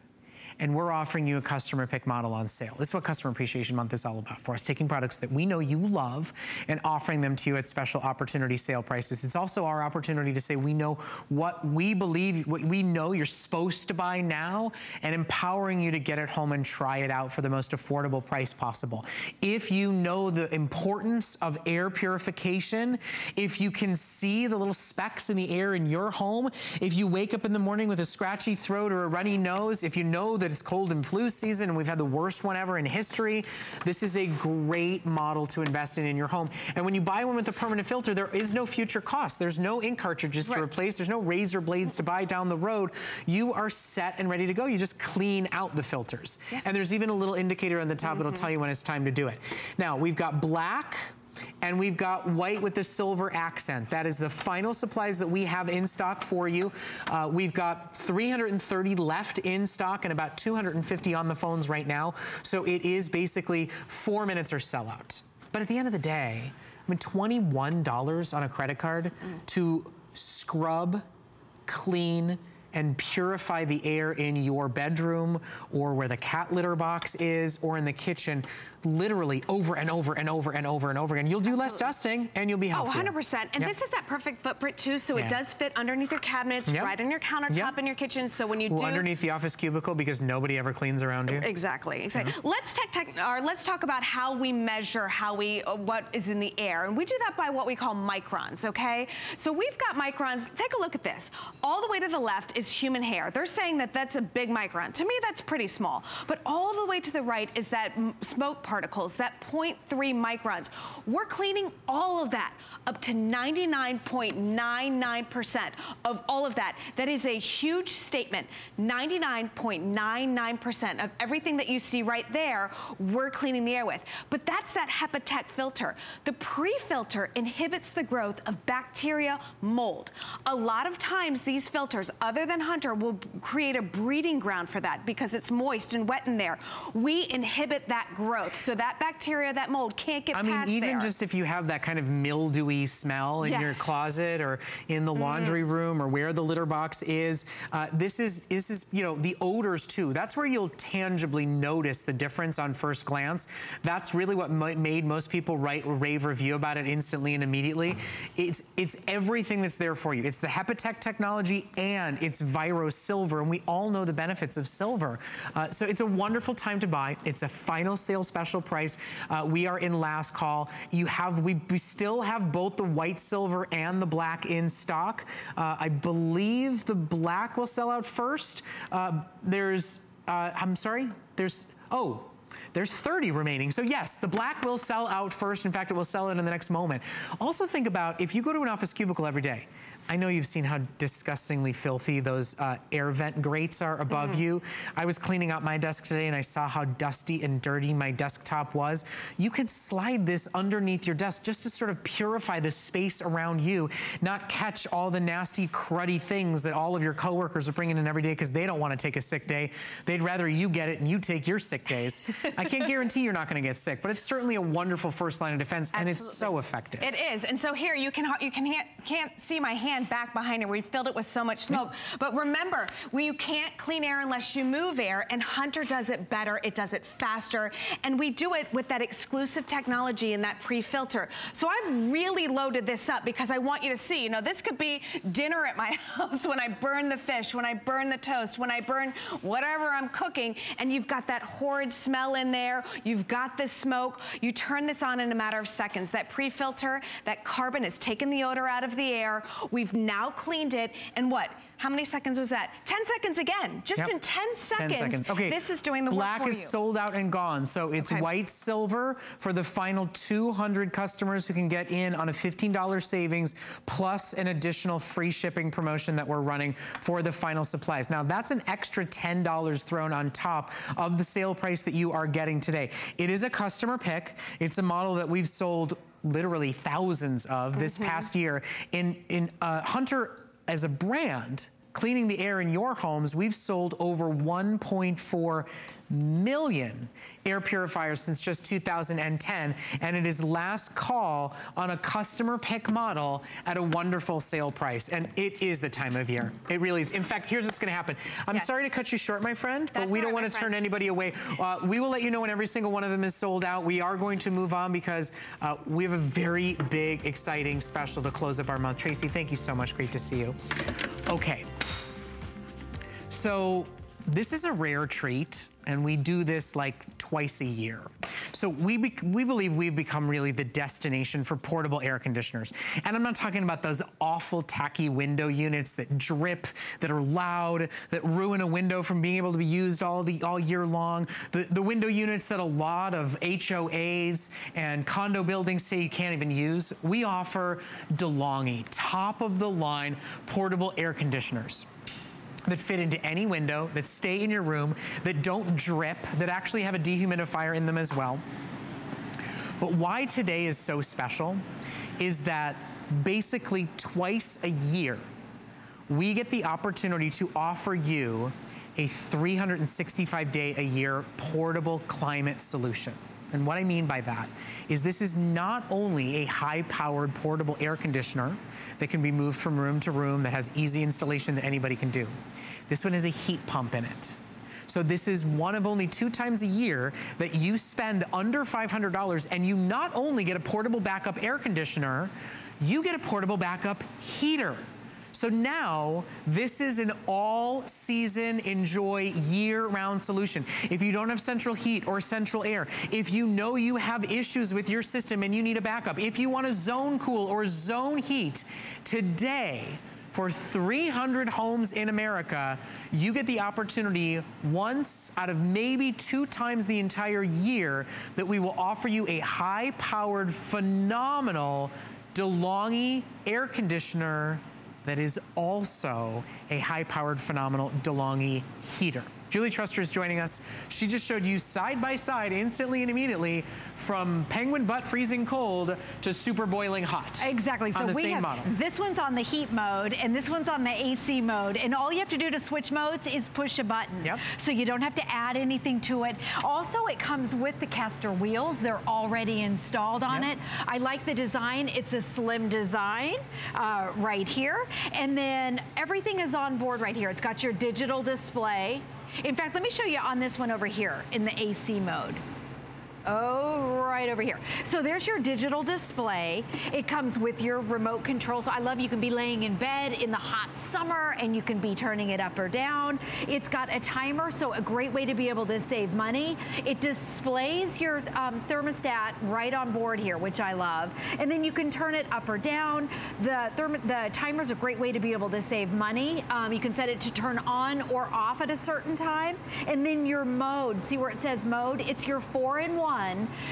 and we're offering you a customer pick model on sale. This is what Customer Appreciation Month is all about for us, taking products that we know you love and offering them to you at special opportunity sale prices. It's also our opportunity to say we know what we believe, what we know you're supposed to buy now, and empowering you to get it home and try it out for the most affordable price possible. If you know the importance of air purification, if you can see the little specks in the air in your home, if you wake up in the morning with a scratchy throat or a runny nose, if you know that it's cold and flu season and we've had the worst one ever in history, this is a great model to invest in your home. And when you buy one with a permanent filter, there is no future cost. There's no ink cartridges to replace. There's no razor blades to buy down the road. You are set and ready to go. You just clean out the filters. Yeah. And there's even a little indicator on the top that'll tell you when it's time to do it. Now, we've got black, and we've got white with the silver accent. That is the final supplies that we have in stock for you. We've got 330 left in stock and about 250 on the phones right now. So it is basically 4 minutes or sellout. But at the end of the day, I mean, $21 on a credit card to scrub, clean, and purify the air in your bedroom or where the cat litter box is or in the kitchen, literally over and over and over and over and over again. You'll do less dusting and you'll be healthier. Oh, 100%. And this is that perfect footprint too, so it does fit underneath your cabinets, right on your countertop in your kitchen, so when you do... underneath the office cubicle because nobody ever cleans around you. Exactly, exactly. Let's talk about how we measure what is in the air, and we do that by what we call microns, okay? So we've got microns. Take a look at this. All the way to the left is human hair. They're saying that that's a big micron. To me, that's pretty small. But all the way to the right is that smoke particles, that 0.3 microns. We're cleaning all of that up to 99.99% of all of that. That is a huge statement. 99.99% of everything that you see right there, we're cleaning the air with. But that's that Hepatech filter. The pre-filter inhibits the growth of bacteria, mold. A lot of times these filters, other than Hunter, will create a breeding ground for that because it's moist and wet in there. We inhibit that growth. So that bacteria, that mold can't get past there. I mean, even just if you have that kind of mildewy smell in your closet or in the laundry room or where the litter box is, this is, you know, the odors too. That's where you'll tangibly notice the difference on first glance. That's really what made most people write a rave review about it instantly and immediately. It's everything that's there for you. It's the Hepatech technology and it's Viro Silver, and we all know the benefits of silver. So it's a wonderful time to buy. It's a final sale special price. We are in last call. You have, we still have both the white silver and the black in stock. I believe the black will sell out first. There's 30 remaining. So yes, the black will sell out first. In fact, it will sell out in the next moment. Also think about if you go to an office cubicle every day, I know you've seen how disgustingly filthy those air vent grates are above you. I was cleaning out my desk today and I saw how dusty and dirty my desktop was. You can slide this underneath your desk just to sort of purify the space around you, not catch all the nasty, cruddy things that all of your coworkers are bringing in every day because they don't want to take a sick day. They'd rather you get it and you take your sick days. I can't guarantee you're not going to get sick, but it's certainly a wonderful first line of defense. Absolutely. And it's so effective. It is. And so here, you can't see my hand back behind her. We filled it with so much smoke. But remember, you can't clean air unless you move air, and Hunter does it better. It does it faster, and we do it with that exclusive technology in that pre-filter. So I've really loaded this up because I want you to see, you know, this could be dinner at my house when I burn the fish, when I burn the toast, when I burn whatever I'm cooking, and you've got that horrid smell in there. You've got this smoke. You turn this on in a matter of seconds. That pre-filter, that carbon has taken the odor out of the air. We've now cleaned it, and what? How many seconds was that? 10 seconds again. Just in 10 seconds, Okay. This is doing the work for you. Black is sold out and gone, so it's white silver for the final 200 customers who can get in on a $15 savings plus an additional free shipping promotion that we're running for the final supplies. Now, that's an extra $10 thrown on top of the sale price that you are getting today. It is a customer pick. It's a model that we've sold literally thousands of this past year. In Hunter as a brand, cleaning the air in your homes, we've sold over 1.4 million air purifiers since just 2010, and it is last call on a customer pick model at a wonderful sale price. And it is the time of year. It really is. In fact, here's what's gonna happen. I'm sorry to cut you short, my friend, but we don't wanna turn anybody away. We will let you know when every single one of them is sold out. We are going to move on because we have a very big, exciting special to close up our month. Tracy, thank you so much, great to see you. Okay, so this is a rare treat, and we do this like twice a year. So we believe we've become really the destination for portable air conditioners. And I'm not talking about those awful tacky window units that drip, that are loud, that ruin a window from being able to be used all year long. The window units that a lot of HOAs and condo buildings say you can't even use. We offer DeLonghi, top of the line portable air conditioners that fit into any window, that stay in your room, that don't drip, that actually have a dehumidifier in them as well. But why today is so special is that basically twice a year, we get the opportunity to offer you a 365-day-a-year portable climate solution. And what I mean by that is this is not only a high-powered portable air conditioner that can be moved from room to room, that has easy installation that anybody can do. This one has a heat pump in it. So this is one of only 2 times a year that you spend under $500 and you not only get a portable backup air conditioner, you get a portable backup heater. So now, this is an all-season, enjoy, year-round solution. If you don't have central heat or central air, if you know you have issues with your system and you need a backup, if you want to zone cool or zone heat, today, for 300 homes in America, you get the opportunity once out of maybe 2 times the entire year that we will offer you a high-powered, phenomenal DeLonghi air conditioner that is also a high-powered, phenomenal DeLonghi heater. Julie Truster is joining us. She just showed you side-by-side, instantly and immediately, from penguin butt freezing cold to super boiling hot. Exactly. So we have, this one's on the heat mode, and this one's on the AC mode. And all you have to do to switch modes is push a button. Yep. So you don't have to add anything to it. Also, it comes with the caster wheels. They're already installed on it. I like the design. It's a slim design right here. And then everything is on board right here. It's got your digital display. In fact, let me show you on this one over here in the AC mode. Oh, right over here. So there's your digital display. It comes with your remote control. So I love you can be laying in bed in the hot summer and you can be turning it up or down. It's got a timer, so a great way to be able to save money. It displays your thermostat right on board here, which I love. And then you can turn it up or down. The timer's a great way to be able to save money. You can set it to turn on or off at a certain time. And then your mode, see where it says mode? It's your 4-in-1.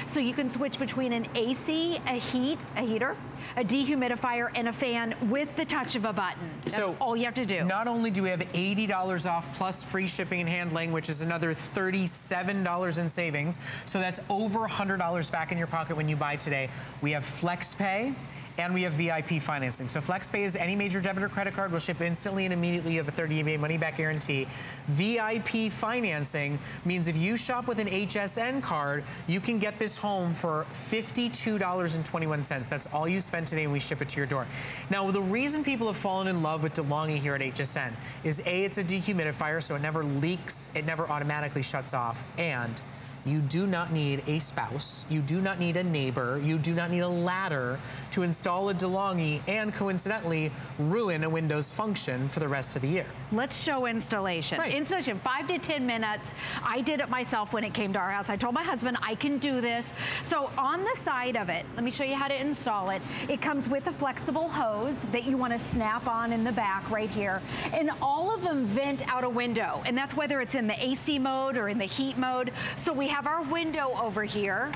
So you can switch between an AC, a heater, a dehumidifier, and a fan with the touch of a button. That's all you have to do. Not only do we have $80 off plus free shipping and handling, which is another $37 in savings, so that's over $100 back in your pocket when you buy today. We have Flex Pay, and we have VIP financing. So FlexPay is any major debit or credit card will ship instantly and immediately. You have a 30-day money-back guarantee. VIP financing means if you shop with an HSN card, you can get this home for $52.21. That's all you spend today, and we ship it to your door. Now, the reason people have fallen in love with DeLonghi here at HSN is, A, it's a dehumidifier, so it never leaks, it never automatically shuts off, and you do not need a spouse, you do not need a neighbor, you do not need a ladder to install a DeLonghi and coincidentally ruin a window's function for the rest of the year. Let's show installation. Right. Installation, 5 to 10 minutes. I did it myself when it came to our house. I told my husband I can do this. So on the side of it, let me show you how to install it. It comes with a flexible hose that you want to snap on in the back right here. And all of them vent out a window. And that's whether it's in the AC mode or in the heat mode. So we have our window over here,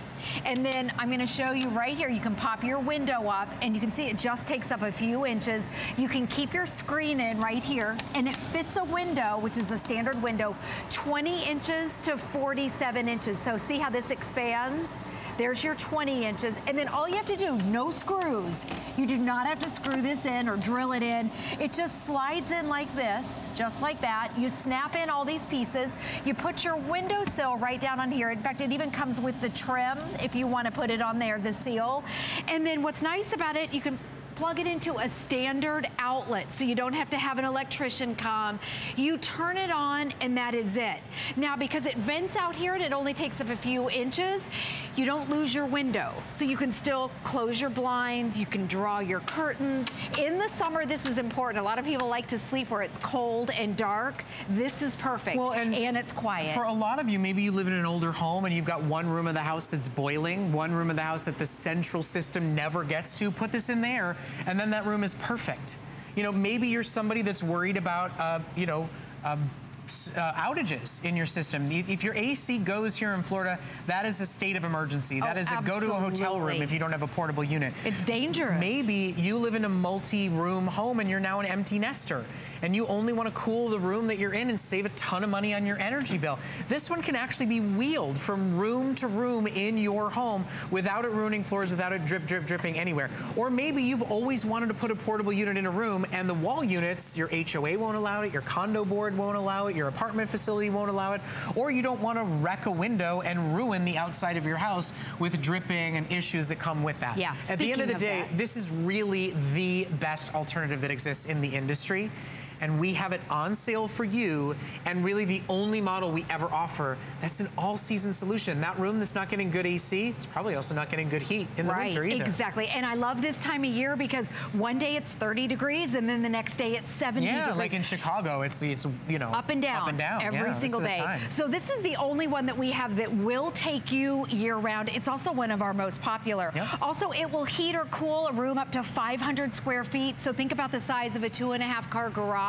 and then I'm going to show you right here. You can pop your window up, and you can see it just takes up a few inches. You can keep your screen in right here, and it fits a window, which is a standard window, 20 inches to 47 inches. So see how this expands? There's your 20 inches. And then all you have to do, no screws. You do not have to screw this in or drill it in. It just slides in like this, just like that. You snap in all these pieces. You put your windowsill right down on here. In fact, it even comes with the trim if you want to put it on there, the seal. And then what's nice about it, you can plug it into a standard outlet so you don't have to have an electrician come. You turn it on and that is it. Now because it vents out here and it only takes up a few inches, you don't lose your window. So you can still close your blinds, you can draw your curtains. In the summer this is important. A lot of people like to sleep where it's cold and dark. This is perfect. Well, and it's quiet. For a lot of you, maybe you live in an older home and you've got one room of the house that's boiling, one room of the house that the central system never gets to. Put this in there. And then that room is perfect. You know, maybe you're somebody that's worried about, outages in your system. If your AC goes here in Florida, that is a state of emergency. That is a go to a hotel room if you don't have a portable unit. It's dangerous. Maybe you live in a multi-room home and you're now an empty nester and you only want to cool the room that you're in and save a ton of money on your energy bill. This one can actually be wheeled from room to room in your home without it ruining floors, without it dripping anywhere. Or maybe you've always wanted to put a portable unit in a room and the wall units, your HOA won't allow it, your condo board won't allow it, your apartment facility won't allow it, or you don't want to wreck a window and ruin the outside of your house with dripping and issues that come with that. Yeah, at the end of the day, this is really the best alternative that exists in the industry. And we have it on sale for you, and really the only model we ever offer that's an all-season solution. That room that's not getting good AC, it's probably also not getting good heat in the winter either. Exactly, and I love this time of year because one day it's 30 degrees, and then the next day it's 70 degrees. Yeah, like in Chicago, it's you know, up and down every single day. So this is the only one that we have that will take you year-round. It's also one of our most popular. Yep. Also, it will heat or cool a room up to 500 square feet. So think about the size of a 2.5-car garage.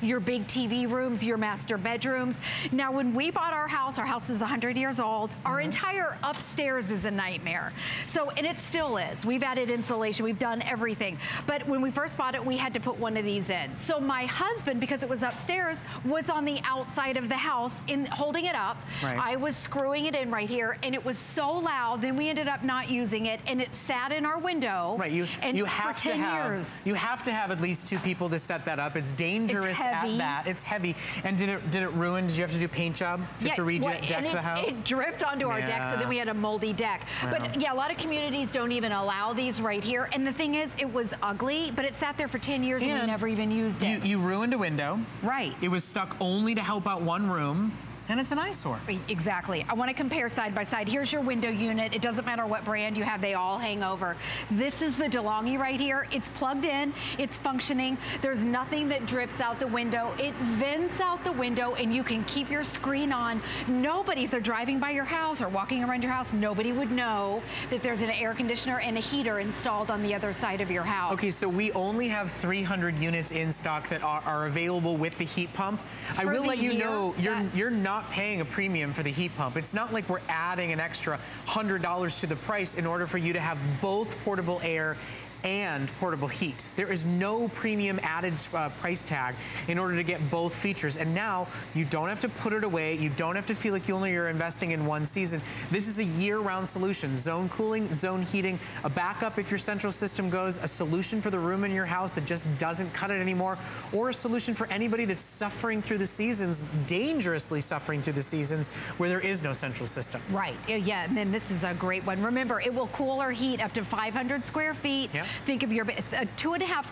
Your big TV rooms, your master bedrooms. Now, when we bought our house is 100 years old. Our entire upstairs is a nightmare. So, and it still is. We've added insulation. We've done everything. But when we first bought it, we had to put one of these in. So my husband, because it was upstairs, was on the outside of the house in holding it up. Right. I was screwing it in right here, and it was so loud. Then we ended up not using it, and it sat in our window. Right. You have to have at least two people to set that up. It's dangerous. It's heavy. And did it ruin? Did you have to do paint job? Did you have to redeck the house? It dripped onto our deck, so then we had a moldy deck. But yeah, a lot of communities don't even allow these right here. And the thing is, it was ugly, but it sat there for 10 years and we never even used it. You ruined a window. Right. It was stuck only to help out one room. And it's an eyesore. Exactly. I want to compare side by side. Here's your window unit. It doesn't matter what brand you have, they all hang over. This is the DeLonghi right here. It's plugged in, it's functioning. There's nothing that drips out the window. It vents out the window and you can keep your screen on. Nobody, if they're driving by your house or walking around your house, nobody would know that there's an air conditioner and a heater installed on the other side of your house. Okay, so we only have 300 units in stock that are available with the heat pump. I will let you know, you're not paying a premium for the heat pump. It's not like we're adding an extra $100 to the price in order for you to have both portable air and portable heat. There is no premium added price tag in order to get both features. And now you don't have to put it away. You don't have to feel like you only are investing in one season. This is a year-round solution. Zone cooling, zone heating, a backup if your central system goes, a solution for the room in your house that just doesn't cut it anymore, or a solution for anybody that's suffering through the seasons, dangerously suffering through the seasons where there is no central system. Right, yeah, and then this is a great one. Remember, it will cool or heat up to 500 square feet. Yep. Think of your two and a half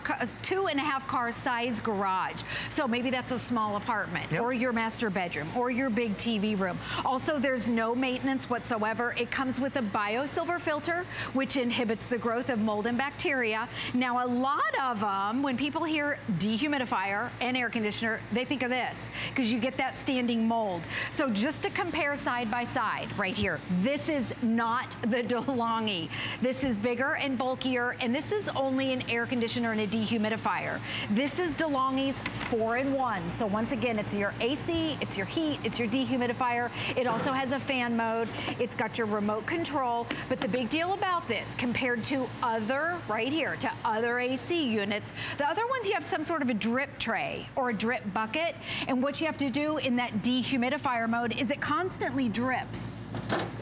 car size garage. So maybe that's a small apartment, yep, or your master bedroom or your big TV room. Also, there's no maintenance whatsoever. It comes with a biosilver filter, which inhibits the growth of mold and bacteria. Now, a lot of them, when people hear dehumidifier and air conditioner, they think of this because you get that standing mold. So just to compare side by side right here, this is not the DeLonghi. This is bigger and bulkier, and this is only an air conditioner and a dehumidifier. This is DeLonghi's 4-in-1. So once again, it's your AC, it's your heat, it's your dehumidifier. It also has a fan mode. It's got your remote control. But the big deal about this, compared to other, right here, to other AC units, the other ones you have some sort of a drip tray or a drip bucket. And what you have to do in that dehumidifier mode is it constantly drips.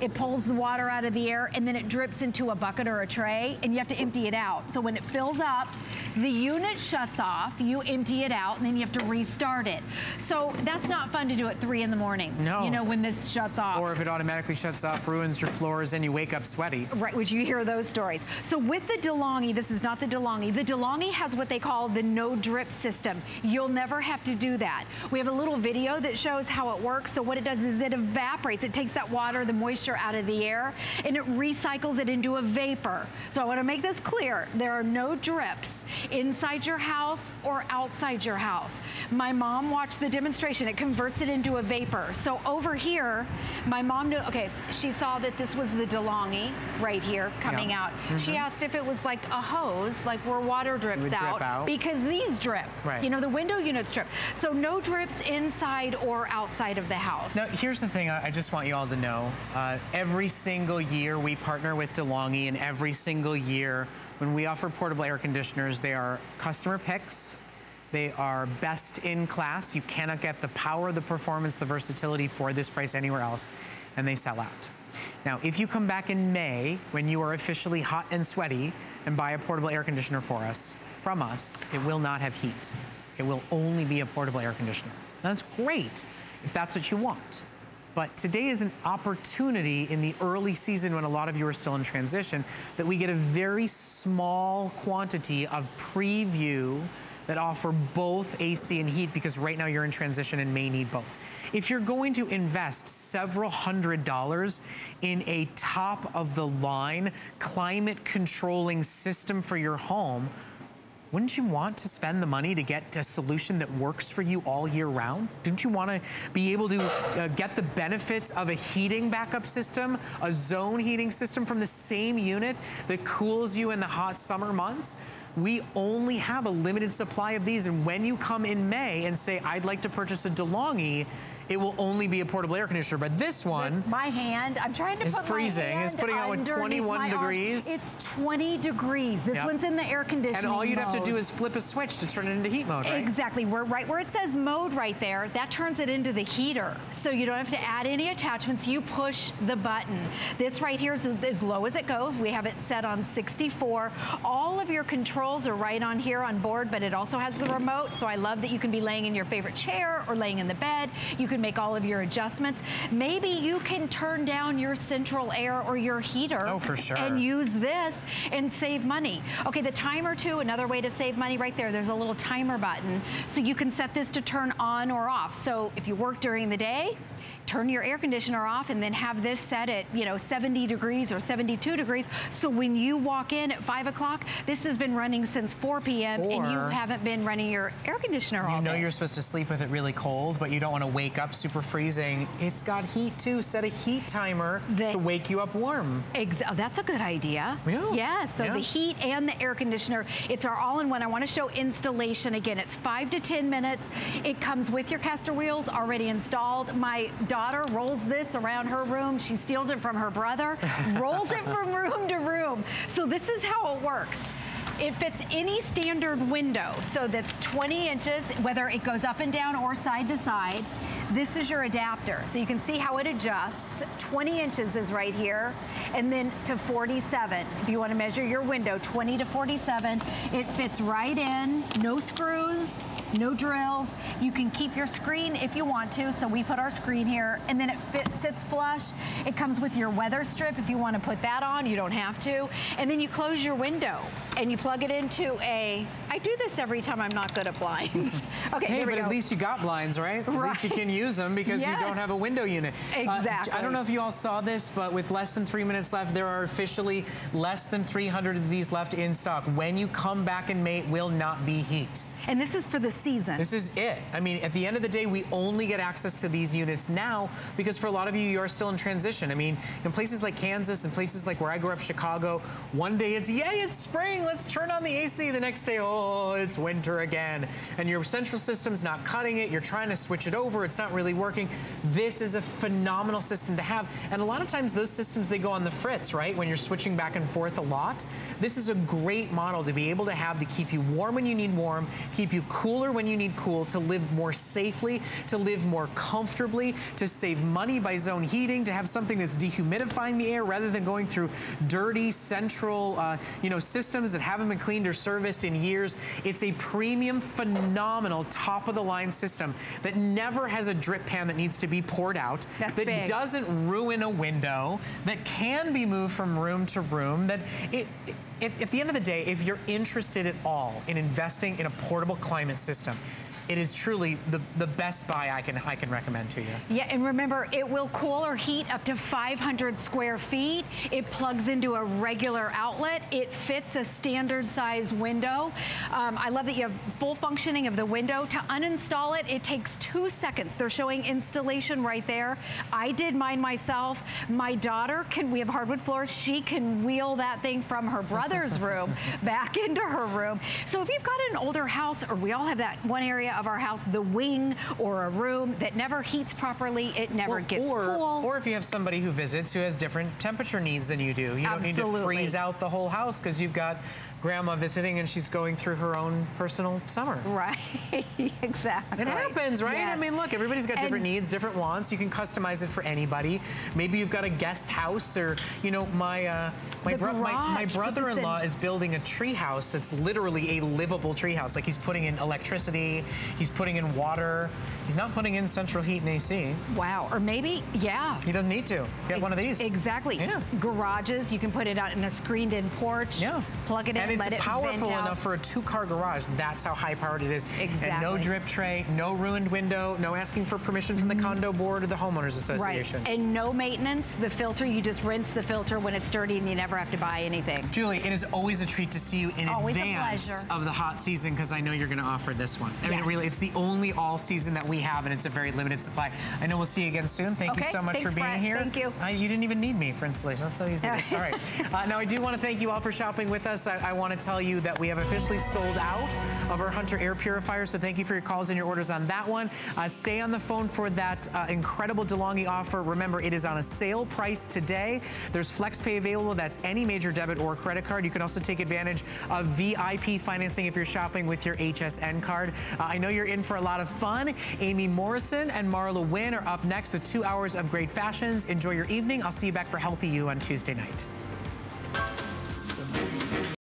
it pulls the water out of the air, and then it drips into a bucket or a tray, and you have to empty it out. So when it fills up, the unit shuts off, you empty it out, and then you have to restart it. So that's not fun to do at 3 in the morning. No. You know, when this shuts off. Or if it automatically shuts off, ruins your floors, and you wake up sweaty. Right, which you hear those stories. So with the DeLonghi, this is not the DeLonghi. The DeLonghi has what they call the no drip system. You'll never have to do that. We have a little video that shows how it works. So what it does is it evaporates. It takes that water, the moisture out of the air, and it recycles it into a vapor. So I want to make this clear. There are no drips inside your house or outside your house. My mom watched the demonstration. It converts it into a vapor. So over here, my mom knew, okay, she saw that this was the DeLonghi right here coming out. Mm-hmm. She asked if it was like a hose, like where water drips out, because these drip. Right. You know, the window units drip. So no drips inside or outside of the house. Now, here's the thing I just want you all to know. Every single year we partner with DeLonghi, and every single year when we offer portable air conditioners, they are customer picks. They are best in class. You cannot get the power, the performance, the versatility for this price anywhere else, and they sell out. Now, if you come back in May when you are officially hot and sweaty and buy a portable air conditioner from us, it will not have heat. It will only be a portable air conditioner. That's great if that's what you want. But today is an opportunity in the early season when a lot of you are still in transition that we get a very small quantity of preview that offer both AC and heat, because right now you're in transition and may need both. If you're going to invest several $100s in a top of the line climate controlling system for your home, wouldn't you want to spend the money to get a solution that works for you all year round? Don't you want to be able to get the benefits of a heating backup system, a zone heating system from the same unit that cools you in the hot summer months? We only have a limited supply of these, and when you come in May and say, I'd like to purchase a DeLonghi, it will only be a portable air conditioner, but this one... My hand, I'm trying to put my hand underneath my arm. It's freezing. It's putting out with 21 degrees. It's 20 degrees. This one's in the air conditioning mode. And all you'd have to do is flip a switch to turn it into heat mode, right? Exactly. We're right where it says mode right there, that turns it into the heater. So you don't have to add any attachments. You push the button. This right here is as low as it goes. We have it set on 64. All of your controls are right on here on board, but it also has the remote. So I love that you can be laying in your favorite chair or laying in the bed. You can make all of your adjustments. Maybe you can turn down your central air or your heater. Oh, for sure. And use this and save money. Okay, the timer too, another way to save money right there. There's a little timer button. So you can set this to turn on or off. So if you work during the day, turn your air conditioner off and then have this set at, you know, 70 degrees or 72 degrees. So when you walk in at 5 o'clock, this has been running since 4 p.m. and you haven't been running your air conditioner all day. You know you're supposed to sleep with it really cold, but you don't want to wake up super freezing. It's got heat too. Set a heat timer to wake you up warm. Oh, that's a good idea. Yeah. Yeah, so the heat and the air conditioner, it's our all-in-one. I want to show installation again. It's 5 to 10 minutes. It comes with your caster wheels already installed. My daughter rolls this around her room. She steals it from her brother, rolls it from room to room. So this is how it works. It fits any standard window. So that's 20 inches, whether it goes up and down or side to side. This is your adapter. So you can see how it adjusts. 20 inches is right here, and then to 47. If you want to measure your window, 20 to 47. It fits right in, no screws, no drills. You can keep your screen if you want to. So we put our screen here, and then it sits flush. It comes with your weather strip. If you want to put that on, you don't have to. And then you close your window and you plug it into a, I do this every time I'm not good at blinds. Okay, hey, but at least you got blinds, right? At least you can use them because you don't have a window unit. Exactly. I don't know if you all saw this, but with less than 3 minutes left, there are officially less than 300 of these left in stock. When you come back in May, it will not be heat. And this is for the season. This is it. I mean, at the end of the day, we only get access to these units now because for a lot of you, you're still in transition. I mean, in places like Kansas and places like where I grew up, Chicago, one day it's, yay, it's spring, let's turn on the AC. The next day, oh, oh, it's winter again. And your central system's not cutting it. You're trying to switch it over. It's not really working. This is a phenomenal system to have. And a lot of times those systems, they go on the fritz, right? When you're switching back and forth a lot. This is a great model to be able to have to keep you warm when you need warm, keep you cooler when you need cool, to live more safely, to live more comfortably, to save money by zone heating, to have something that's dehumidifying the air rather than going through dirty central, you know, systems that haven't been cleaned or serviced in years. It's a premium, phenomenal, top-of-the-line system that never has a drip pan that needs to be poured out, that doesn't ruin a window, that can be moved from room to room, that at the end of the day, if you're interested at all in investing in a portable climate system, it is truly the best buy I can recommend to you. Yeah, and remember, it will cool or heat up to 500 square feet. It plugs into a regular outlet. It fits a standard size window. I love that you have full functioning of the window. To uninstall it, it takes 2 seconds. They're showing installation right there. I did mine myself. My daughter can, we have hardwood floors, she can wheel that thing from her brother's room back into her room. So if you've got an older house, or we all have that one area of our house, the wing or a room that never heats properly, it never gets cool. Or if you have somebody who visits who has different temperature needs than you do. You don't need to freeze out the whole house because you've got grandma visiting and she's going through her own personal summer. Right, exactly. It happens, right? Yes. I mean, look, everybody's got different needs, different wants. You can customize it for anybody. Maybe you've got a guest house, or, you know, my brother-in-law is building a tree house that's literally a livable tree house. Like, he's putting in electricity, he's putting in water. He's not putting in central heat and AC. Wow, or maybe, yeah. He doesn't need to. Get one of these. Exactly. Yeah. Garages, you can put it out in a screened-in porch. Yeah. Plug it in, and let it vent out. And it's powerful enough for a two-car garage. That's how high-powered it is. Exactly. And no drip tray, no ruined window, no asking for permission from the condo board or the homeowners association. Right, and no maintenance. The filter, you just rinse the filter when it's dirty and you never have to buy anything. Julie, it is always a treat to see you in advance of the hot season, because I know you're going to offer this one. I mean, it really, it's the only all-season that we have, and it's a very limited supply. I know we'll see you again soon. Thank you so much for being here. Thank you. You didn't even need me for installation. That's so easy. All right. Now, I do want to thank you all for shopping with us. I want to tell you that we have officially sold out of our Hunter air purifier, so thank you for your calls and your orders on that one. Stay on the phone for that incredible DeLonghi offer. Remember, it is on a sale price today. There's FlexPay available. That's any major debit or credit card. You can also take advantage of VIP financing if you're shopping with your HSN card. I know you're in for a lot of fun. Amy Morrison and Marla Wynn are up next with 2 hours of great fashions. Enjoy your evening. I'll see you back for Healthy You on Tuesday night.